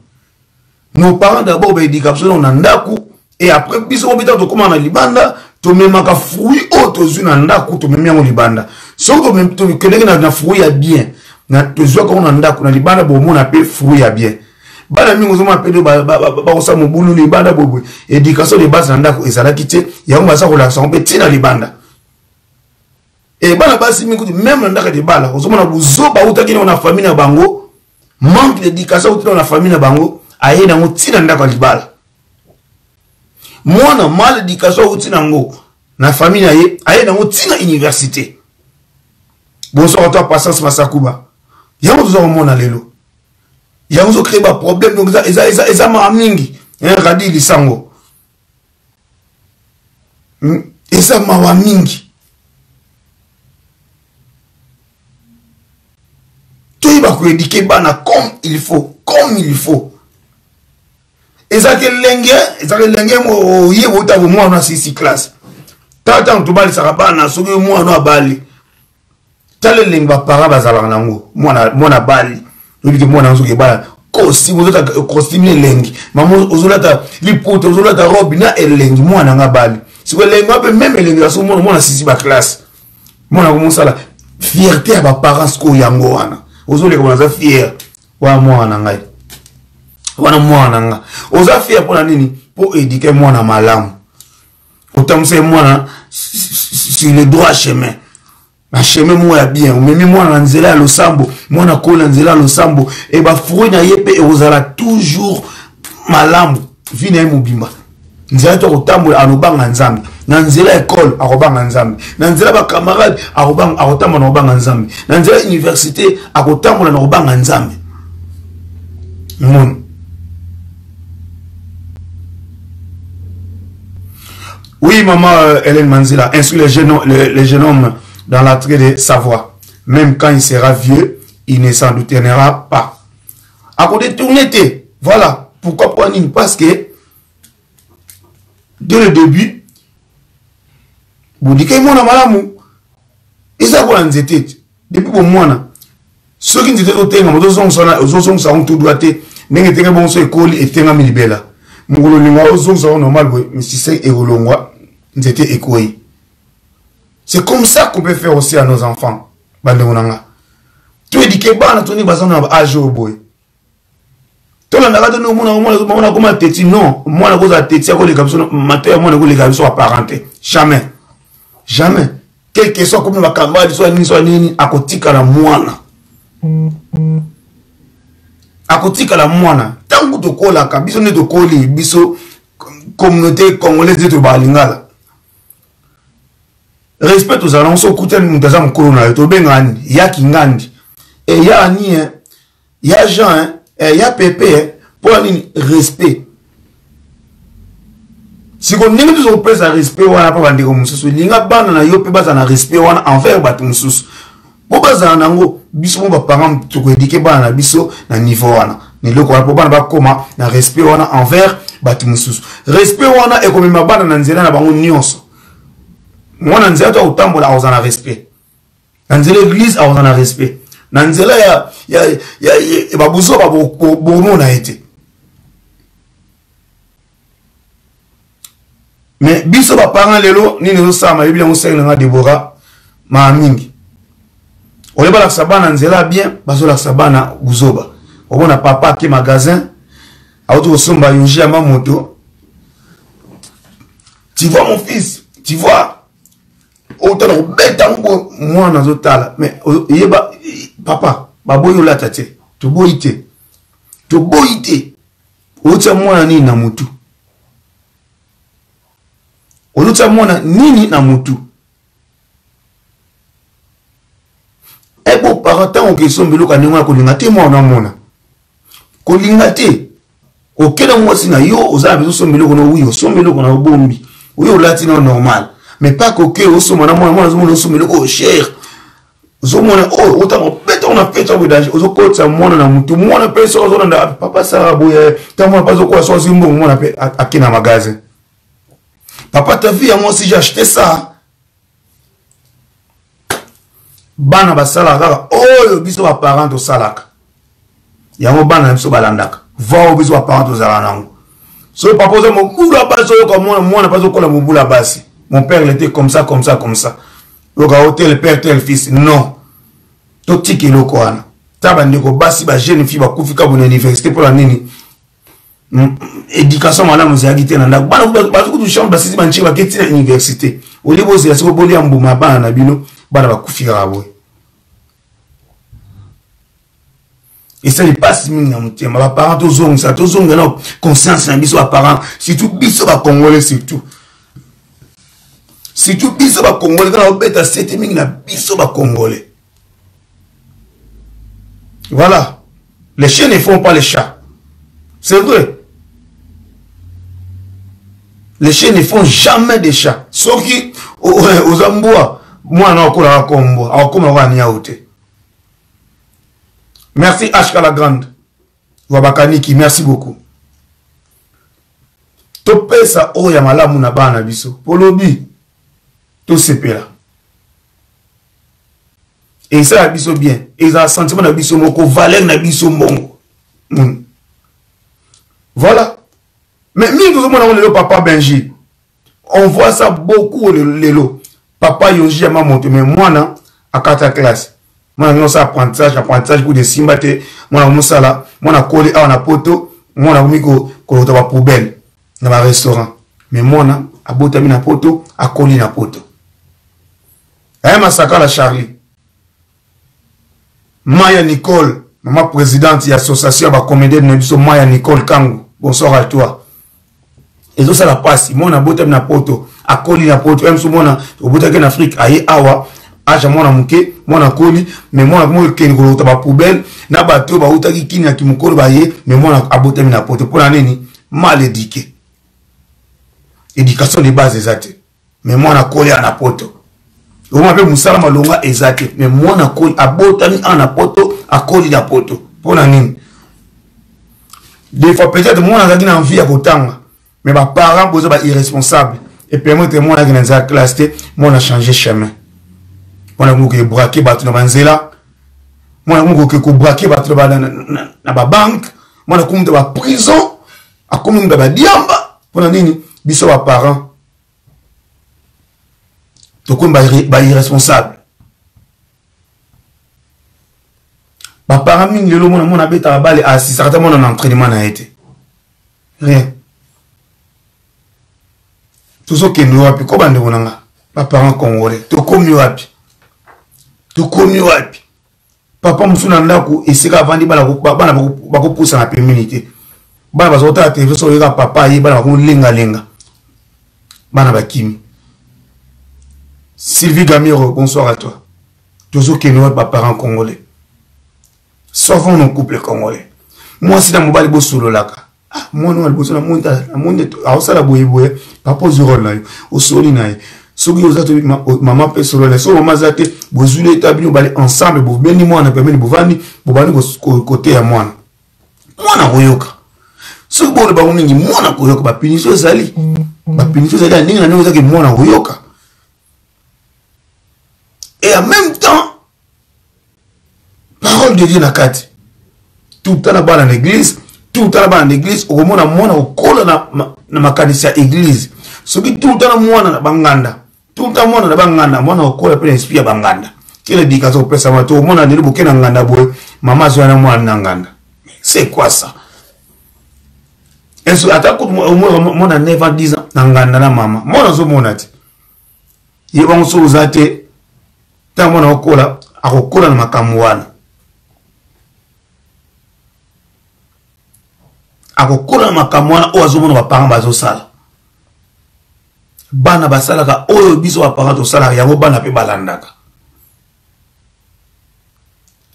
Nos parents d'abord l'éducation on a ndaku et après biso obita to koma na libanda to memaka fruit auto zuna ndaku to memiango libanda. Soko même to kenenge na fruit ya bien. Na to zo ko na ndaku na libanda bo mona pe fruit ya bien. Bana mingo zoma pedo ba osa mobulu ni bana bobo éducation de base ndako ezala kité yango basa ko la sombe tina libanda et bana basi mingo même ndaka de bala ozoma na buzo ba uta kini ona famille na bango manque d'éducation uta na famille na bango aye na tina ndako libala mwana mal éducation uta nango na famille aye na tina université. Bonsoir toi patience masakuba yango zo mona lelo. Il y a aussi créé un problème, donc ça m'a amené un radis de sang. Et ça m'a amené. Tout va éduquer comme il faut, comme il faut. Et ça que l'engin, au yé, au tabo, moi, on a 6 classes. T'attends, tu vas le sarabana, sauver moi, on a bali. T'as le lingue, parabazala, moi, on a bali. Nous disons moi n'importe quoi. Costume, vous êtes costume les lingues. Maman, vous êtes les potes, vous êtes robe, na les lingues. Moi n'en a bal. Si vous les lingues, même les lingues, sont moi na sisi ba classe. Moi na commencé la fierté à ma parents ko yango ana. Vous êtes comme ça fier. Wa moi n'en a. Wa moi n'en a. Vous êtes fier pour la nini, pour éduquer moi na malam. Autant c'est moi sur le droit chemin. Ma chemin moi bien, ou même moi nanzela le sambo, moi na ko nanzela le sambo, et bah fruit na yepe et ozala toujours malam, vina mobimba. Nzela to tambo alobanga nzambe, nanzela école arobanga nzambe, nanzela ba camarade arobanga arotamba na obanga nzambe, nanzela université akotambo na obanga nzambe. Mon oui maman Hélène Manzila, instruit les jeunes hommes dans la traite de sa voix. Même quand il sera vieux, il ne s'en détournera pas. À côté de tourner, voilà. Pourquoi pas une? Parce que, dès le début, vous dites que mon amour, ils savent qu'on a une zétite. Depuis pour moi, ceux qui étaient au terrain, ils ont tout droité, ils ont été bons sur l'école et ils ont mis les belles. Ils ont été normal, mais si c'est école, ils étaient écoués. C'est comme ça qu'on peut faire aussi à nos enfants. Tu dis que bah tu n'es pas un âge au boy. Toi on a comment téti non moi la cause à téti à quoi les garçons matin moi la cause les garçons apparentés jamais jamais quel que soit comme on va cavaler soit ni à côté à la moine à côté à la moine tant que tu colles à cabiso ne tu colles biso communauté congolaise de tu balingala respect aux annonces au côté nous des hommes coloniaux tu bengan ya kingandi et ya ni ya Jean il y a pépé pour un respect. Si on n'est toujours prêt à respect, on n'a pas de respect. Il n'y a pas de respect, on n'a pas de respect. Pourquoi ça n'a pas de niveau mais le corps pas comment n'a respect on a envers Batmoussous. Respect on a et comme ma bande n'anzela n'a pas une nuance. Moi n'anzela toi autant pour la on a respect. N'anzela l'église on a respect. Nanzela ya babuzo babono na été mais biso ba parents lelo ni nezo sama yebila ngosengela nga Deborah ma mingi oleba la sabana nzela bien bazo la sabana guzoba obona papa ke magasin auto somba yonji ama moto tu vois mon fils tu vois autant de bête moi dans total mais yeba papa baboyo la tati to boyité autant moi ni na mutu autant moi ni na mutu et pour parentant que sont beloka nima ko lingate moi na mona ko lingate okela moi sina yo ozabe so beloka no wi so beloka na bombi yo latina normal mais pas que au sommet au sommet au cher au temps on a fait au village aux côtes ça moi na mutu moi na personne on n'a papa ça boye tant moi pas quoi soit zimbo moi na à qui na magasin papa ta vie à moi si j'ai acheté ça bana basalaka oh biso ba parents au salaka yango bana biso balandaka va au biso ba parents au zalanango so papa ça mon boula baso comme moi na pas ko la mon boula basi. Mon père l'était comme ça, comme ça, comme ça. Le gars, tel père, tel fils. Non. Tout ce qui est le Coran. Si la jeune fille va à l'université pour la nini. Éducation, madame, nous a quitté. Nous avons chambre de quitté l'université. Au lieu de se faire bonner en boumaba, en abino, on va couvrir à vous. Et ça n'est pas si mignon. Ma parent, tous ont ça. Tous ont une conscience, un bisou apparent. Surtout, bisou à Congolais, surtout. Si tu biso ba congolais na obeta 7000 na biso ba congolais. Voilà. Les chiens ne font pas les chats. C'est vrai. Les chiens ne font jamais des chats. Sauf qui aux ambois, moi na ko la kombo, a ko ma wa ni aoté. Merci H Kala Grande. Wabakaniki, merci beaucoup. Topé ça o ya malamu na bana biso. Polobi tout ce là et ça a bien et ça sentiment n'a biso moko valeur n'a biso mongo voilà mais mi tout le monde le papa Benji on voit ça beaucoup le lot papa Yoji m'a monté mais moi non à 4 classe moi non ça apprentissage pour des simbaté moi on ça là moi na collé à na poto moi na mi ko ko to ba poubelle na ba restaurant mais moi non à botami na poto à coller na poto eh masaka la Charlie Maya Nicole maman présidente de l'association ba comédien na biso Maya Nicole Kango bonsoir à toi et ça la passe mon na botem na poto a koli na poto même sou mona obotake na Afrique aye awa aja mona muke mona koli mais mona mo ken ko ta ba poubelle na bato ba utaki kinya ki mukolo ba ye mais mona abotem na poto pour nani mal éduqué éducation de base exacte mais moi na koli na poto on m'appelle Moussa Malonga exacte mais moi na koli abotani en apoto à koli na poto pour la nini des fois peut-être moi na gina envie à kotanga mais ma parents bozo ba irresponsable et permettez-moi na gina za classe moi na changer chemin on a mouké braquer ba na Manzela moi na mouké ko braquer ba na ba banque moi na koum de ba prison à koum de ba diamba pour la nini biso ba parents irresponsable. Paramine, le monde a bêté à balle assis, certainement un entraînement n'a été. Rien. Tout ce qui est nous a pu, comment nous avons papa en congolais, tout comme nous a pu. Tout comme nous a pu. Papa Moussounanda, et c'est qu'avant de la roue, papa n'a pas poussé la péminité. Baba Zota, tu veux sauver papa, il va la roue, linga linga. Banaba Kimi. Sylvie Gamiro, bonsoir à toi. Tout ce qui est nous a papa en congolais. Sauvons nos couples congolais. Moi, si dans mon balibos sur le lac, moi, nous, le montage, la monnaie, à Osala Boyboy, papa Zurol, au Solinaï, Sogi Osato, maman Pessolé, Solo Mazate, Bozulé, Tabi, nous balais ensemble, vous béni moi, on a permis de vous vanner, vous balez vos côtés à moi. Moi, on a Royoka. Ce bon de Barouni, moi, on a Royoka, ma punition Zali. Ma punition Zali, à Nina, nous, on a Royoka. Et en même temps, parole de Dieu nakati. Tout le temps là-bas dans l'église, tout le temps là-bas dans l'église, au moment où on colle dans ma canissa église. Ce qui tout le temps moi dans banganda, tout le temps moi dans banganda, moi on colle après inspire banganda. Quelle éducation pour ça mato, moi dans le bouquet dans nganda boy, maman soana moi dans nganda. C'est quoi ça? Et ce attaque moi dans 9 ans 10 ans dans nganda la maman. Moi dans ce monati. Ils vont se usater tant moi on colle à coller dans ma camouane. Akokola makamwana o azomo na parents bazo sala bana basala ka oyo biso ba parents to sala ya bana pe balandaka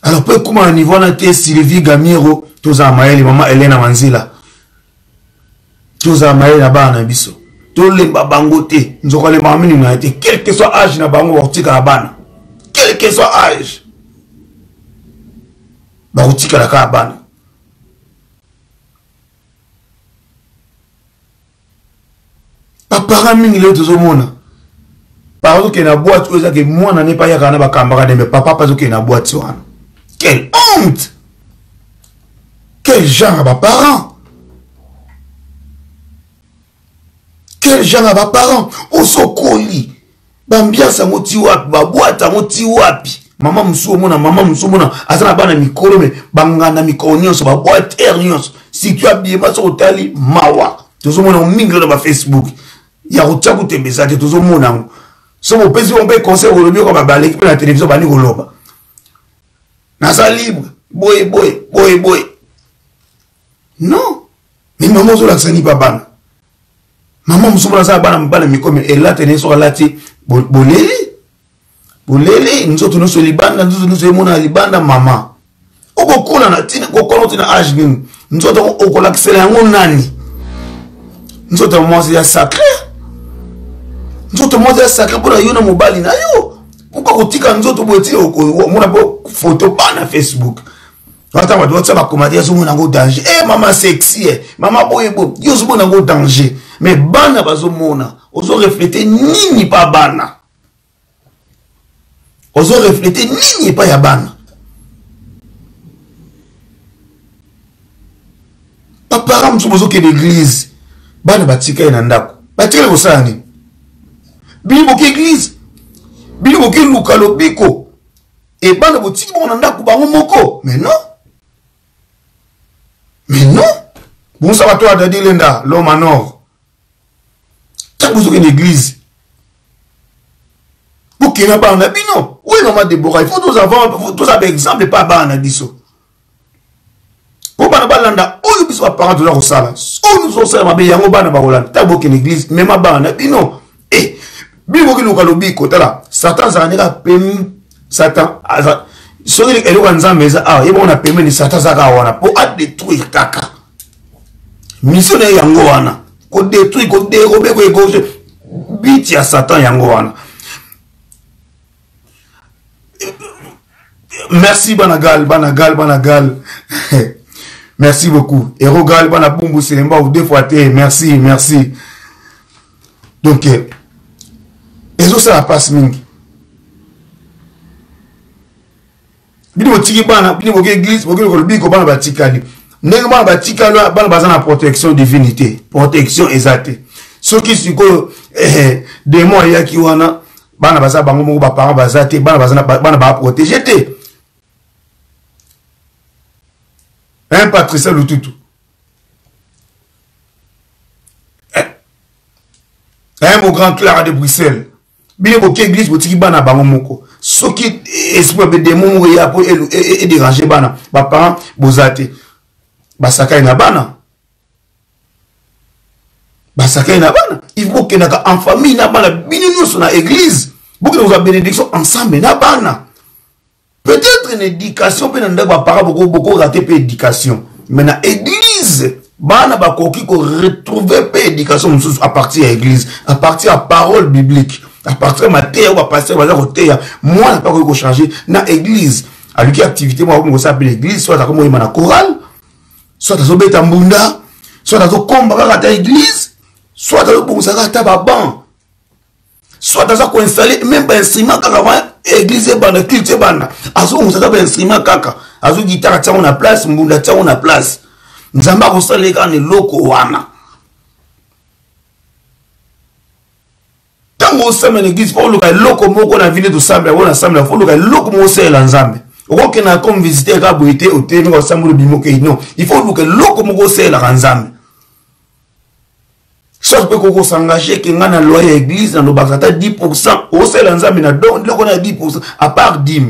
alors peut comment au niveau na te Sylvie Gamiro toza maeli maman Hélène Manzila toza maeli na bana biso to le babango te nzoka le mamini na te quel que soit âge na bango ortika na bana quel que soit âge ba ortika na ka bana. Papa Ming le tout au monde. Par exemple, il y a une boîte où moi n'en ai pas eu un camarade, mais papa parce qu'il y a une boîte sur un. Quelle honte! Quel genre à ma parent! Quel genre à ma parent! Au socoli! Bambia sa motiwapi, boîte à motiwapi. Maman msoumona, maman msoumona, azana bana mikolo, mais bangana mikonios, ba boîte ernios. Si tu as bien passé au tali, mawa. Tout au monde en mingle dans ma Facebook. Il y a des messages de tout le monde. Si vous pensez qu'on peut conseiller au lobby, comme la télévision, on va aller dans sa libre. Boy, boy, boy, boy. Non. Mais maman, je ne sais pas. Maman, je ne sais pas. Et là, tu es sur la tête. Bolélé. Bolélé. Nous sommes sur les bandes. Nous sommes sur les bandes. Maman. Au cours de la tête, au cours de la tête, nous sommes au cours de la tête. Nous sommes au cours de la tête. Nous sommes tous les sacrés pour la yona mobali na yo. Pourquoi on tika nous autres pour tirer au on a beau photo pas na Facebook. Attends, on doit ça va commenter sur mon angle danger. Eh maman sexy, maman boy beau. Yo sur mon angle danger. Mais bana bazo mona, ozo refléter nini pas bana. Ozo refléter nini pas ya bana. Papa ram sur bozo que l'église. Bana batika na ndako. Batika ko sani. Bibo k'église bibo k'luka lobiko et bana botiki mona ndako bango moko mais non bon ça va toi dadi lenda l'homme à nord tabuzo une église pour qu'il n'a pas na bino oui maman Deborah il faut tous avoir tous avec exemple pas bana biso pour bana balanda oyo biso parents de la rosala on nous sort ma be yango bana ba kolanda tabo une église même bana bino eh Bibo qui nous calobie, là, Satan, ça n'est pas Satan, sur les éloignements, mais ah, il on a payé Satan, ça pour détruire Kaka. Missionnaire Yangoana, qu'on détruit, qu'on dérobe, qu'on égorge, bite à Satan Yangoana. Merci Banagal, Banagal, Banagal. Merci beaucoup. Et regarde, Banabumbu, c'est ou deux fois, merci, merci. Donc, et ça, ça passe mingi. Bini motiki bana, bini moke église, moke le biko bana batikali. Nenga bana batikali, bana bazana protection divinité, protection exate. Soki siko démon ya kiwana, Bana baza bango ba parents baza te, bana baza bana ba protéger te. Hein, Patrice Alutoutou. Hein, mon grand Clara de Bruxelles. Bien que l'église vous tire bana bango moko. Ce qui espère des démons et après et déranger bana, ba parents baza te. Basaka na bana. Basaka na bana. Il faut que naka en famille na bana binino sur la église. Beaucoup nous a bénédiction ensemble na bana. Peut-être une éducation peut n'en pas para beaucoup raté pe éducation. Mais na église bana ba koki ko retrouver pe éducation à partir à église, à partir à parole biblique, à partir ma terre ou à pasteur bazar au terre. Moi n'a pas ko changer na église. À lui qui activité moi on s'appelle église soit comme moi na chorale. Soit dans le Tambunda, soit dans le combat à l'église, soit dans le Bonsaga Tababan, soit dans le installé, même un instrument caravane, église et bande, culture bande. À ce moment-là, un instrument caca, à ce guitare, on a place, Mbunda, on a place. Nous avons installé les gars, les locaux, Wana. Tant qu'on s'aime à l'église, pour le gars, locaux, on a venu de Samba, on a Samba, pour le gars, locaux, on s'est l'ensemble. Comme visiteur à Boïté au terme de Samuel Bimoke, non. Il faut que l'eau comme vous c'est la ranzame. Sauf que vous s'engagez qu'il y a un loyer à l'église dans le Bagata 10%. Au c'est l'ensemble, il y a 10%. À part 10.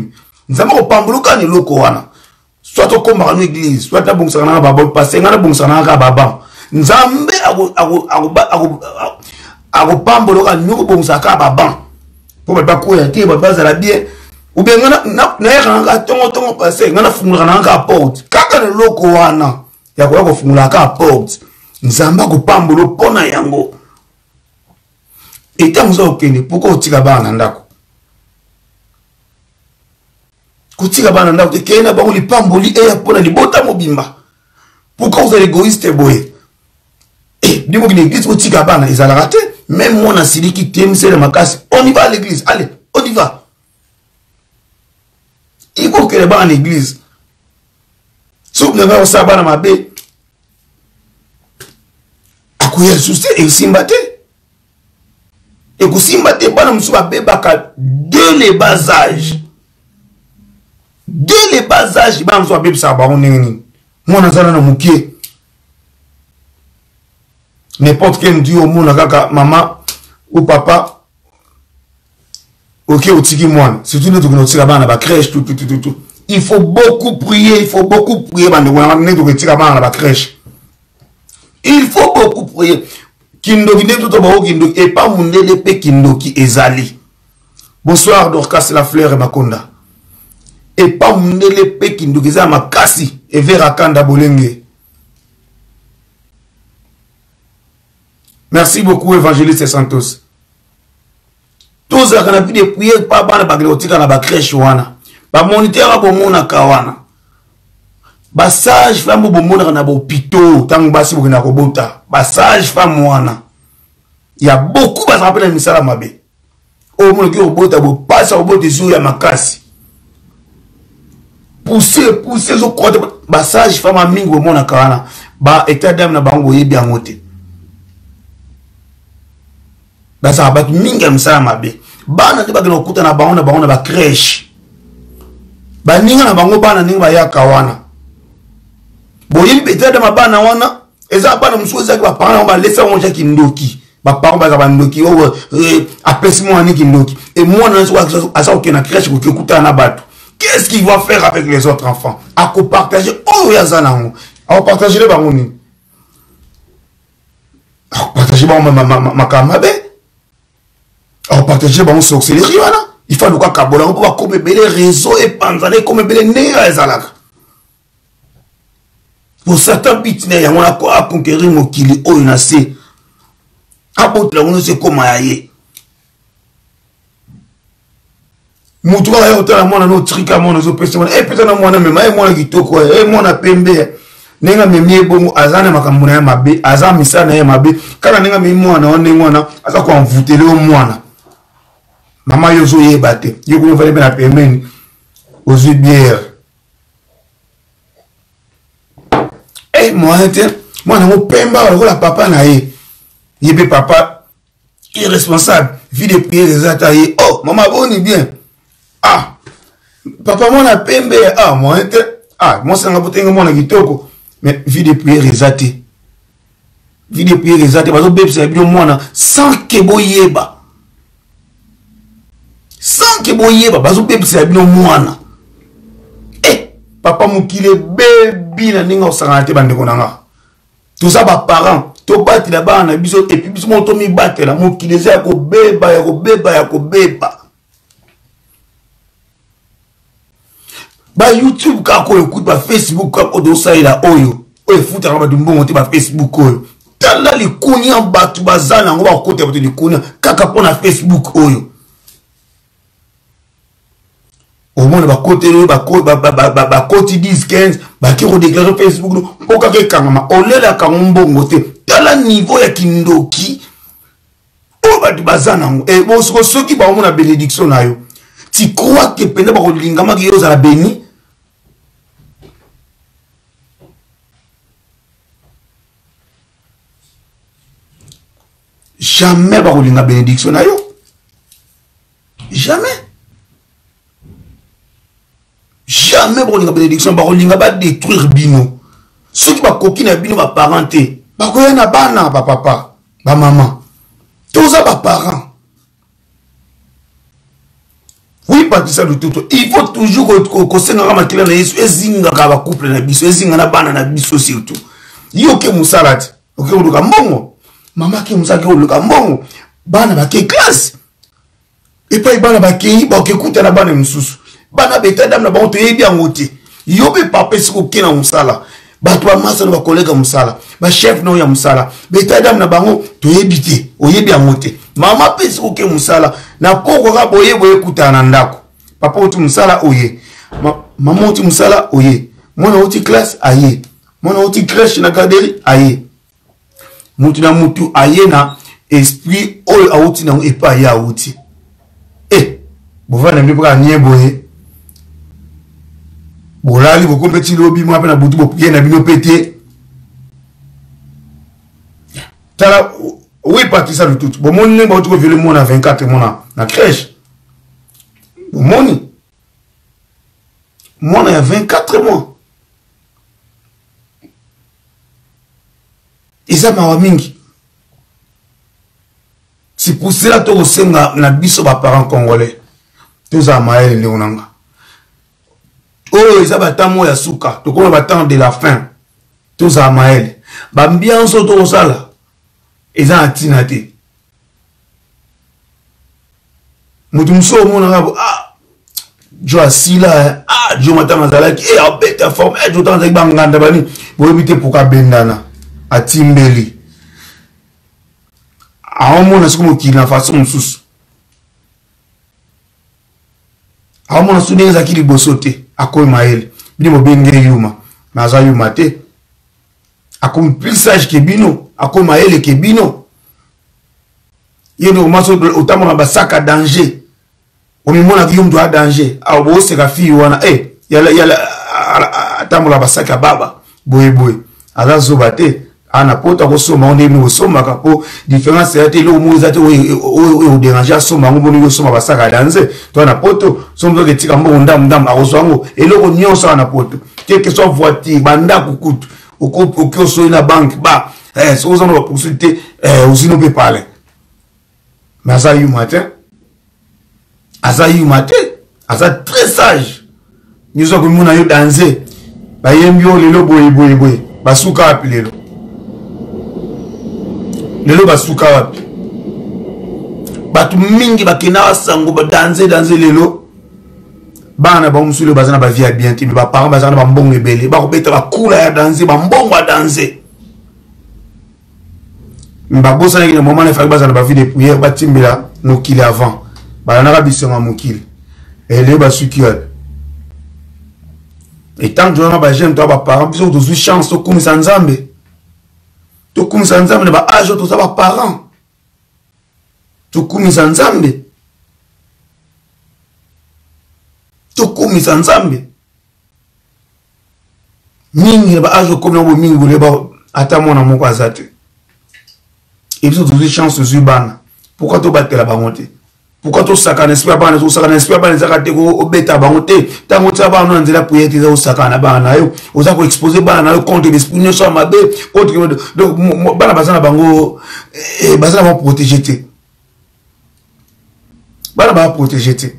Nous avons au Pambloukan et l'eau Kohana. Soit au combat en église, soit à Bonsana Babon, passé à Bonsana Babam. Nous avons à Pambloukan, nous Bonsaka Babam. Pour ne pas courir, il ne va pas aller bien. Ou bien, on a un passé, on a fumé un porte. Quand on a loco, on a fumé un porte. Nous avons un peu de temps. Et tant que vous pourquoi vous tirez pas en d'accord? Vous tirez pas en d'accord, vous tirez pas en d'accord, vous tirez pas en d'accord, vous tirez pas pourquoi vous êtes égoïste? Eh, dis-moi que l'église, vous tirez pas en d'accord, même moi, on a celui qui t'aime, c'est ma casse. On y va à l'église, allez, on y va. Il faut que les gens en église. Sauf que les gens sont dans ma baie. À quoi ils sont et ils sont battus. Et ils sont battus dès les bas âges. Dès les bas âges, ils sont battus pour ça. Moi, je suis dans mon pied. N'importe quel dieu au monde, maman ou papa. Ok, au tiki moine. Surtout nous, nous tirons la crèche, tout. Il faut beaucoup prier, il faut beaucoup prier. Kindogine tout au bas, et pas mon élépé kindoki ezali. Bonsoir, Dorcas la fleur et Makonda. Et pas mon élépé kindoki ezali ma kasi, et vera kanda bolenge. Merci beaucoup, évangéliste Santos. Tous les gens qui ont prié, pas de bagnotique à la crèche, wana. Pas moniteur à Bomona Kawana. Bassage femme au Bomona na Bopito, Tangbasi ou Narobota. Bassage femme wana. Il y a beaucoup de rappels à Missala Mabe. Au monde qui obota, vous passez au bout des yeux à ma casse. Poussez au côté. Bassage femme à Mingo Mona Kawana. Ba état d'âme na Bango et bien monté. Basa abatu mingi msala mabe bana te bagina okuta na bango na bango na ba crèche baninga na bango bana ninga ba yaka wana boyim beta de mabana wana eza bana msuweza ki ba parents on ba laisser on ja ki ndoki ba parents ba ba ndoki o apaisement ani ki ndoki et moi na so asa okena crèche ko okuta na batu qu'est-ce qu'il va faire avec les autres enfants a ko partager o ya zanango a partager le bango ni a partager ba makama be on partage bon sorcellerie voilà il faut nous quoi cabola on peut pas comme belle réseau et panzalé comme belle néra ezalaka pour satan bitné ya mona ko conquérir mokili oyo na se abote la ono se koma yaye mutu ba yo tala mona no trika mona zo peste mona et putain na mona même ay mona kitoko ay mona pembe nenga memie bongo azana makambo na mabe azana misana ya mabe kala nenga memwa na one mwana azako amvutele o mwana maman yozo yebate yoko fale bena pemeni ozu bière eh moi ente moi na pemba wala papa na ye yebe papa irresponsable, vie de prier les attaillés. Oh, maman, on est bien. Ah, papa, moi, la pembe. Ah, moi, c'est un peu de mais vie de prier les attaillés. Vie de prier les attaillés. Parce que bébé, c'est bien, moi, sans que boyeba. Sans que boyeba. Parce que bébé, c'est bien, moi. Eh, papa, mon qui est bébé, n'a pas s'arrêté, bandekonanga. Tout ça, par parents. To battre là-bas, on a besoin et puis mon tomi battre là, mon qui les a ko beba, ya ko beba, ya ko beba. Ba YouTube ka ko écoute ba Facebook ka odo ça là oyo. Oyo fouta ka ba dumbo monter ba Facebook oyo. Tala li kunya batu bazana ngo ba kote ba te li kunya kaka pona Facebook oyo. Au moins ba kote ba kote 10 15 ba ki ko déclarer Facebook ko ka ke kangama olela ka mbongo te. Tala niveau ya kindoki o ba bazana e bon so ki ba mona bénédiction na yo tu crois que pende ba ko lingama ki yo za la béni jamais ba ko linga bénédiction na yo jamais ba ko linga bénédiction ba ko linga ba détruire bino ceux qui ba kokina bino ba parenté. Parce qu'il y en a pas papa, pas maman. Tous ça, pas parents. Oui, Patrice Alutoutou, il faut toujours que c'est un couple surtout. Il y a un moussalat. Il y a un mongo. Maman qui moussalat, il y a un mongo. Bana qui classe. Et puis, bana qui écoute la bana moussous. Bana bêta dame la bande bien moté. Il y a un papa qui est en moussalat. Batwa masa na collègue musala ba chef no ya musala betadam na bango to yebite oyebi amote mama pesi oke musala na koko ka boyebo ekutana ndako papa uti musala oye mama uti musala oye mona uti classe aye mona uti crèche na garderie aye mutu na mutu aye na esprit all out na epa ya uti bovana mbipra nyeboye Bolali, vous compétez lobby, moi, après la boutique, vous pouvez nous péter. Oui, Patrice Alutoutou. Bon, mon nom, vous avez le monde à 24 mois, dans la crèche. Bon, mon nom. Mon nom, il y a 24 mois. Et ça, ma mingi. C'est pour cela que vous avez un abyss aux parents congolais. Tout ça, maël et Léonanga. Oh, ils ont battu moi à Souka. Donc on attend de la fin. Tout ça maël. Bambian soto au sala. Ils ont atinaté. Moutumso mon arabe. Ah, Joassi là. Ah, Joe Matamazalak. Eh, en bête forme. Eh, Jotan Zagbangan. Vous évitez pour Kabendana. A Timbeli. A un monde à ce qu'on dit la façon sous. A un monde à ce qu'on dit la façon sous. Ako maël bino bengé yuma naza yuma te ako plus sage que bino ako maël que bino yeno maso otama na basaka danger o mimona ki yumdo a danger a bo se ka fi wana yala atamula basaka baba boy ala zobate ana pota ko soma on demi ko soma ka po différence ya te lo muzate o déranger soma ngo boni ko soma basaka danse to na poto sombo ke tika mbo ndam a kozwango eloko nyosa na poto quelque soit voiture banda kukutu okoko so na bank ba so on va consulter usino pe parler azayu matin aza très sage nyosa ko mona yo danser ba yembio lelo boy basuka apilelo lelo basuka wapi batu mingi bakina sango ba danser lelo bana ba musulu bazana ba vie bien ti ba parents bazana ba mbongo ebele ba ko beta ba kula ya danser ba mbongo a danser mbabosa na moment na fa bazana ba vie de prière ba timbela nokile avant ba na rabisonga mokile lelo basuki wapi et tant jona ba j'aime toi ba parents biso to zu chance to kumisa nzambe. Tout comme ça, nous avons âge, tout ça, parents. Tout comme ça, nous avons tout comme ça, nous avons âge, comme nous avons attends, mon amour, quoi, ça, tu. Et puis, tout ce chance, je suis ban. Pourquoi tu battes la baronté? Pourquoi tu sacan espère pas nous sacan espère pas les actes au bêta baronté? Tant que tu as pas nous la prière tu as sacan à bananaio, aux actes exposés bananaio contre les spunions sont mabé contre donc banabasana bango basana vont protéger. Banabas protéger. Tu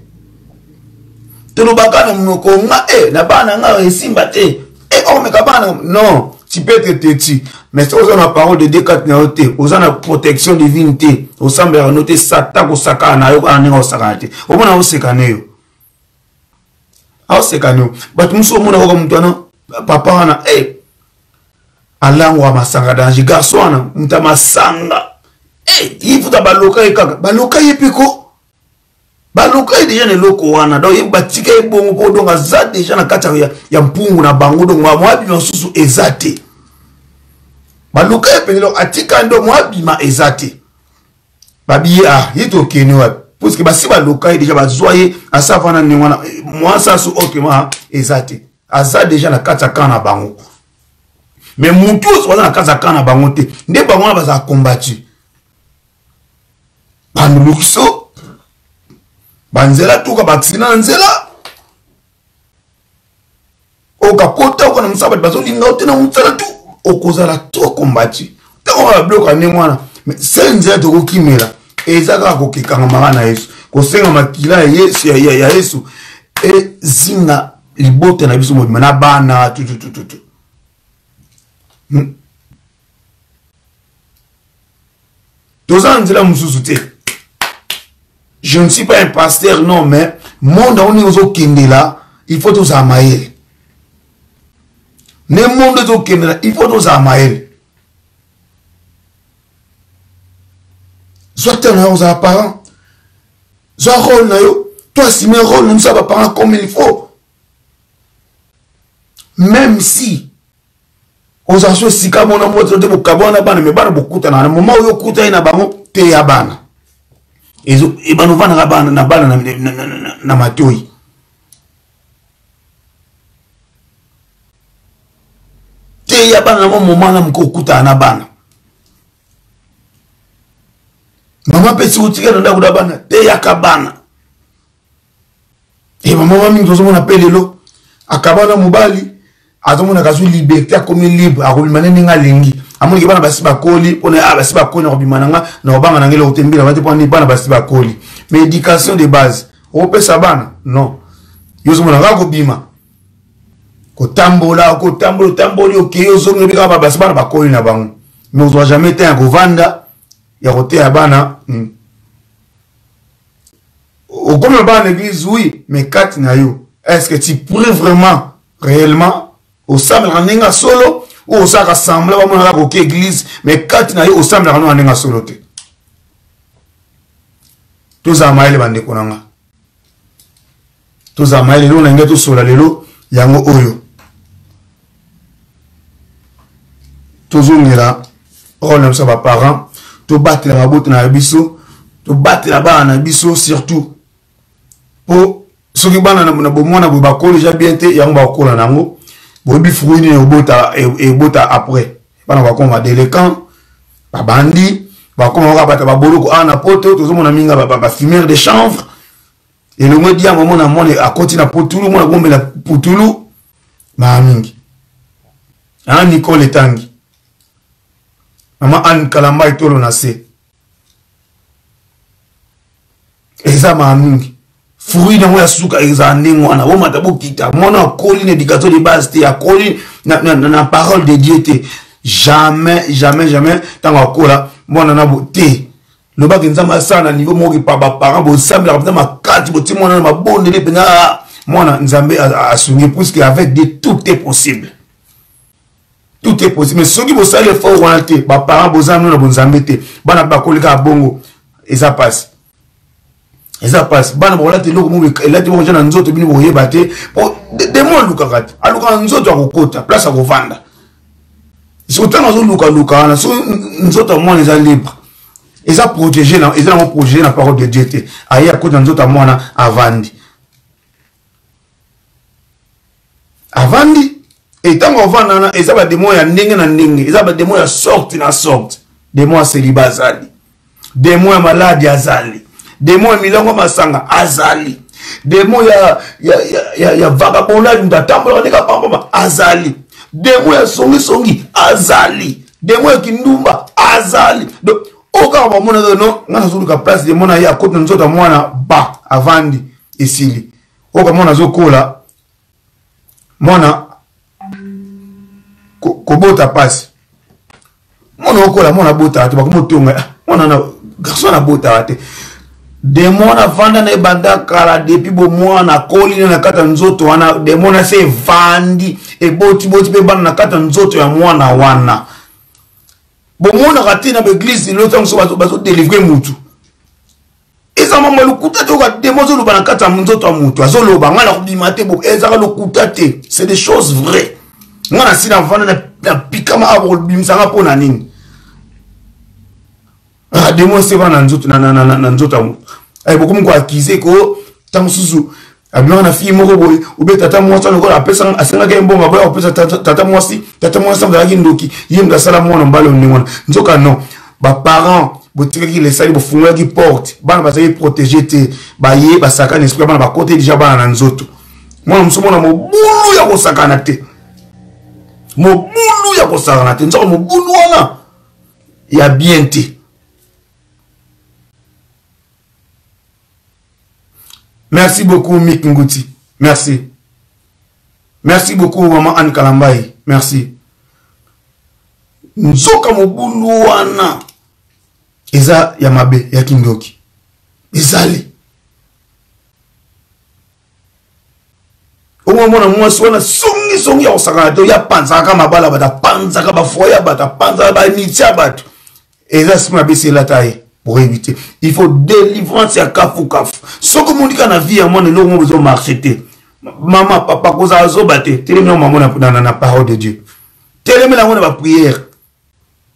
nous bacan nous comme na bananga ici batte et on me cabane non. Tu peux être têtu, mais si on a la parole de décatnauté, on a la protection divinité, on semble noter Satan ou Sakana, on a un sacanité. On a un sacanéo. On a un sacanéo. But nous sommes comme toi, papa, on a eh. Allah ou ma sanga danger, garçon, on a ma sanga. Eh, il faut avoir local et caca. Balocaille et pico. Balocaille déjà les locaux, on a donc il bâtit et bon, on a zat déjà la cataria, il y a un poum, on a bango, donc moi, bien sous exaté. Baluka epelelo atikando mwa bima ezate. Babia hito kenwa. Parce que basi baluka déjà bazoyer asavana nwana mwa sasu okema ezate. Aza déjà na kataka na bango. Mais mutu oza na kataka na bango te. Nde bango baza combattu. Banuluxo. Banzela tuka batsina nzela. Okapota okona musaba bazoli ngauti na mutala tu. Au cause la trop combattu. On va bloquer némoine. Mais c'est une zèle de Rokimela. Et ça va coquer Karamana Yesu. Conseil en maquilla Yesu ya Yesu. Et Zina, les bottes en abus mode. Manabana, tout. Tous ans, là, m'souté. Je ne suis pas un pasteur, non, mais monde on est aux Kindela. Il faut tous amailler. Ne monde de Kenela, il faut nous amailler. Soit tu as aux apparents, soit rôle na yo, toi si mes rôles nous sommes apparents comme il faut. Même si aux achats si comme on a montré de Bokabana ban, mais ban beaucoup t'en a. Moment où yo kuta ina bango te ya ban. Et ban nous van na ban na matoi. Il y a un moment où on a un moment. Maman peut se retirer dans la cabane. Il y a un cabane. Et maman a mis dans son appel l'eau. A cabane mobile. A son appel liberté à comme libre. A roulemane n'a lingi. A mon gibana basibakoli. On est à basibakoli. On bimananga. On va manger au tembi. On va te prendre pas à basibakoli. Mais éducation de base. On peut s'abana. Non. Ils ont un ragobima. Kotambola, kotambola, tamboli, ok, yozom, yobika, babasbana, bakoli na bango. Mais on doit jamais être un govanda, yaroté abana, Au comme bas l'église, oui, mais quatre na yo. Est-ce que tu pries vraiment, réellement, au samedi, en solo, ou au samedi, rassemblé, on a ok, église, mais quatre na yo, au samedi, en solo, te. Tous amaïle, bande konanga. Tous amaïle, l'eau, n'a tout sola, l'eau, yango oyo. Tozongela on aime ça va parents to battre la botte na biso to battre la ba na biso surtout pour ceux qui bana na bomona bo bakolo ja bien té yango bakola nango bo bi fruini e bota e bota après bana ba kon va déléquant ba bandi ba kon va battre ba boloko ana poto tozomona minga ba fumeur de chanvre et le mot dit à un moment à côté na potulu mona bombe la potulu ma mingi hein Nicole Etangi maman Anne Kalambaye tolo na se eza mamingi fruit na moya suka eza ndingo ana bo matabu kita mona colline éducation de base te ya colline na parole de Dieu te jamais tanga okola mona na boté le bac nzamba sana niveau moki pa ba parents bo sambe la ma carte bo timona ma bonde de pena mona nzambe assumer puisque avec de tout est possible. Tout est possible. Mais ceux qui vont faire l'effort, les parents vont s'embêter. Ça passe. Et ça passe. Et tant qu'on va, ils ont des mots à sorte, des mots à célibataire. Demo ya maladi azali. Demo ya milongo masanga azali. Demo ya vagabondage mtatambola nika pamboma azali. Demo ya songi songi azali. Demo ya kindumba azali. Donc oka ba mona dono ngana zuluka place de mona ya kote nzota mwana ba avandi isili. Oka mona zokola mona kobota passe. Mona okola mona bota to bakomotonga. Mona na garçon na bota te. De mona vanda na banda kala depuis bo mwana koli na kata nzoto wana de mona se vandi e boti pe bana na kata nzoto ya mwana wana. Bon mona katina be glisse l'autre nso bazo délivrer mutu. Eza mama lokuta to ka demozo lobana kata nzoto ya mutu. Azo loba ngala kubimate bo eza lokuta te. C'est des choses vraies. Moi, je suis enfant, je pikama abol bimsanga pona nini. Ah, demo se va nzoto na nzoto amu. Ay bokomu ko akize ko tamsuzu. Ablo na fi moko boy, ube tata mwasa no ko la pesa asenga ke mbonga boy, opesa tata mwasi ndala kindoki. Yimda sala mwana mbalo ni mwana. Nzoka non. Ba parents botiriki les sali bo funga ki porte. Bana bazali protéger te, ba ye ba sakana esprit bana ba côté déjà bana na nzoto. Mwana msomo na mobulu ya ko sakana te. Mobulu ya kosarana te nzoko mobulu wana ya bien te merci beaucoup Mick Nguti merci merci beaucoup maman Anne Kalambaye merci nzoka mobulu wana eza ya mabe ya kindoki ezali au moment où on se voit, songi songi ya osakana ya panzaka mabala bata panzaka bafoya bata panzaka ba mitia batu. Et là c'est ma baisse la taille pour éviter. Il faut délivrance à kafu kafu. Ce que mon dit na vie à moi ne l'ont besoin marcheter. Maman papa koza zo batte. Télémé maman na na parole de Dieu. Télémé la on va prière.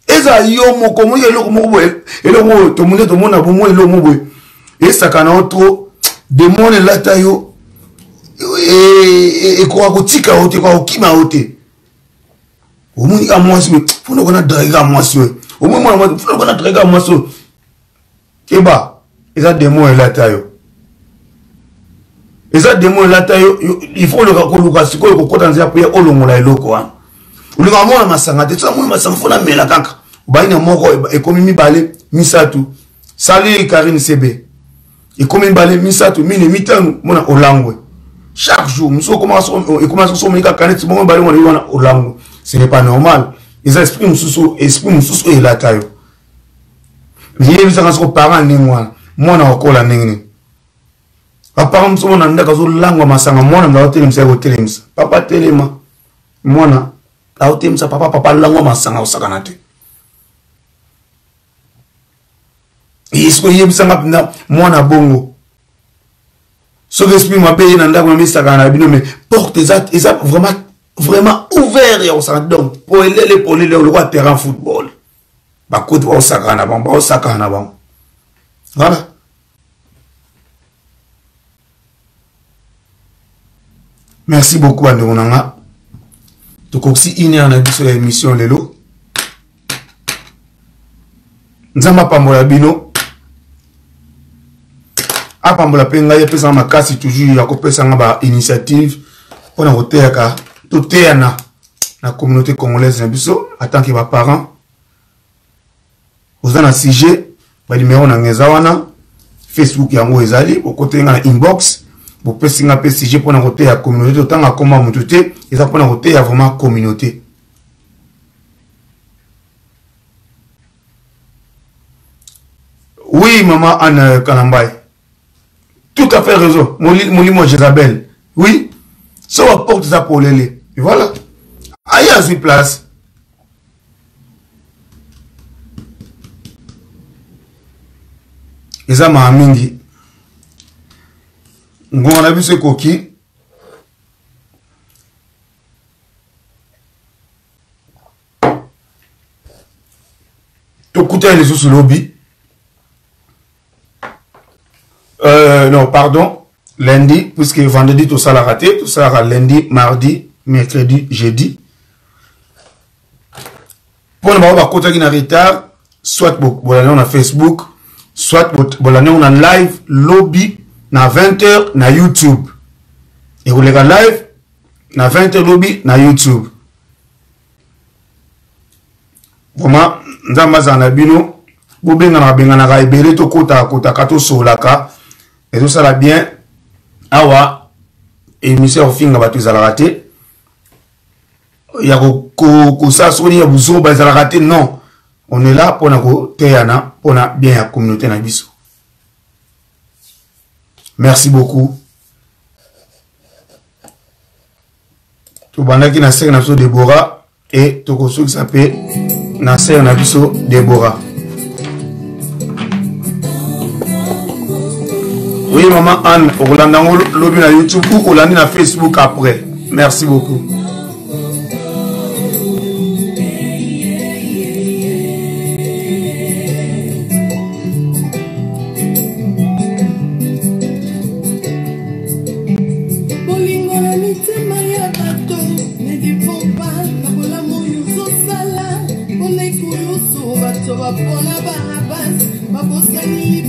Eza yo moko mo yelo mo boye. Elo mo to monde to mona bo mo elo mo boye. Et ça kana autre de mon la taille et quoi que tu as qui m'a ôté. Au moins, à moi, pour nous, on a dragué à moi. Au moins, on a dragué à moi. Et bah, ils ont des mots et la taille. Ils ont des mots et la taille. Il faut le raconter. Si on a un peu de temps, on a un peu de temps. On a un peu de temps. On a un peu de temps. On a un peu de temps. Salut Karine Sebe. Et comme il balait, Misatou, mine et mitan, on a au langue. Chaque jour, nous commençons à connaître mon balai au langue. Ce n'est pas normal. Les esprits sont là. Les parents ne moi. Moi, je suis là. Les parents sont là. Ils sont là. Ils sont là. Ils sont là. Ils sont papa ils sont là. Ils sont là. Ils sont là. Ils ce esprit m'a payé dans la mais porte vraiment ouvert et donc pour les roi terrain football bah côté au sakana bon sakana bon voilà merci beaucoup à nous nanga donc aussi il y a une émission lelo nzamba pambola bino après on a fait toujours initiative pour la communauté congolaise en tant que parents. Vous avez un sujet, vous avez un Facebook, vous avez un inbox, vous avez un sujet pour la communauté, autant à comment vous avez vraiment communauté. Oui, maman Anne Kalambaye. Tout à fait raison. Mon limon Jésabel. Oui. Ça va porter ça pour l'élé. Et voilà. Aïe à cette place. Et ça m'a mingi. On a vu ce coquille. Tout coûtait les sous sur le lobby. Non, pardon, lundi, puisque vendredi, tout ça l'a raté, tout ça l'a lundi, mardi, mercredi, jeudi. Pour nous, on va contacter en retard, soit pour aller sur Facebook, soit on a live lobby na 20h na YouTube et vous les live na 20h lobby na YouTube vraiment nzamazana bino bobenga na benga na kaibere to kota kota kato solaka et tout ça là bien awa et monsieur ofinga batu za raté ya ko ko sa sori ya buzo ba za raté non on est là pour na ko teyana pour na bien la communauté na biso. Merci beaucoup. Tout banda qui na seng na biso Deborah et to ko so qui s'appelle na seng na biso Deborah. Oui, maman Anne, pour l'objet na YouTube ou pour l'année na Facebook après. Merci beaucoup.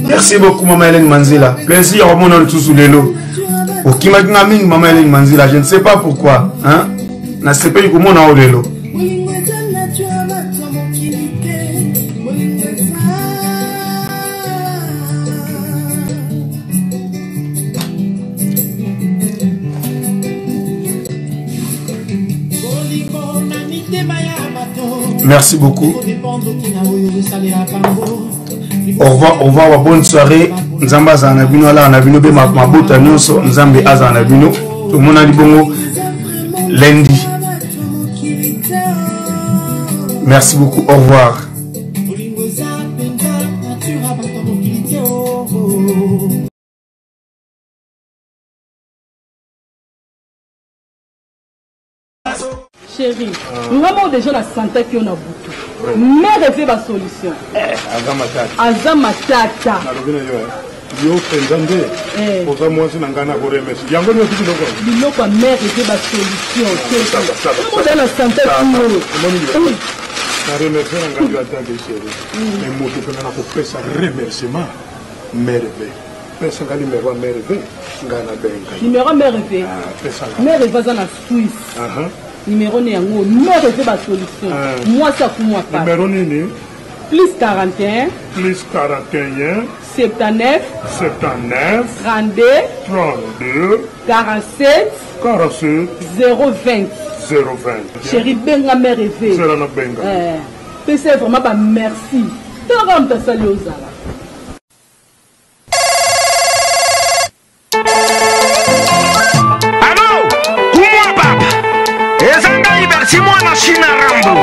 Merci beaucoup maman Hélène Manzila. Plaisir au monde tout sous les lots. Pour qui m'a dit maman Hélène Manzila, je ne sais pas pourquoi. Hein? Na sais pas comment on a les lots. Merci beaucoup. Au revoir, bonne soirée. Nous avons tout le monde a dit bon lundi. Merci beaucoup, au revoir. Chérie, vraiment déjà la santé qui on a beaucoup. Mais rêver la solution. Azamatata. Yo pendande. Pour moi c'est n'angana gore mais. Yango no tiki ndoko. Bilo kwa mère rêver la solution. Comment dans la santé pour nous. La remercier n'angana attaque chérie. Mais moi tu peux na ko pesa remerciement. Mère rêver. Pesa ngali mère rêver. Ngana benga. Numéro mère rêver. Pesa. Mère rêver dans la Suisse. Aha. Numéro n'est pas solution. Moi, ça pour moi pas. Numéro n'est plus 41. Plus 41. 79. 79. 32. 32. 47. 47. 020. 020. Chérie, benga mère rêvée. C'est la benga. C'est vraiment pas merci. T'as rendu ta salle aux alas.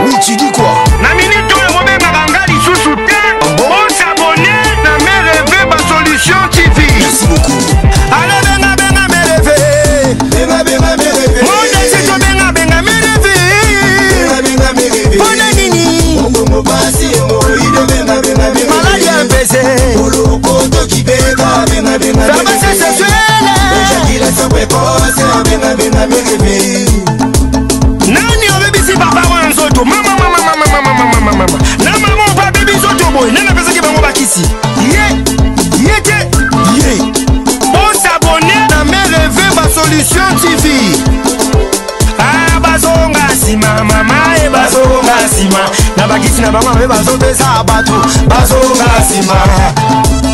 Oui, tu dis quoi? La minute où on met ma bangali sous soutien, on s'abonne, la mère rêvée, ma solution TV. Merci beaucoup. Alors, na bagiti na bama me bazo pesa bato bazo ngasima.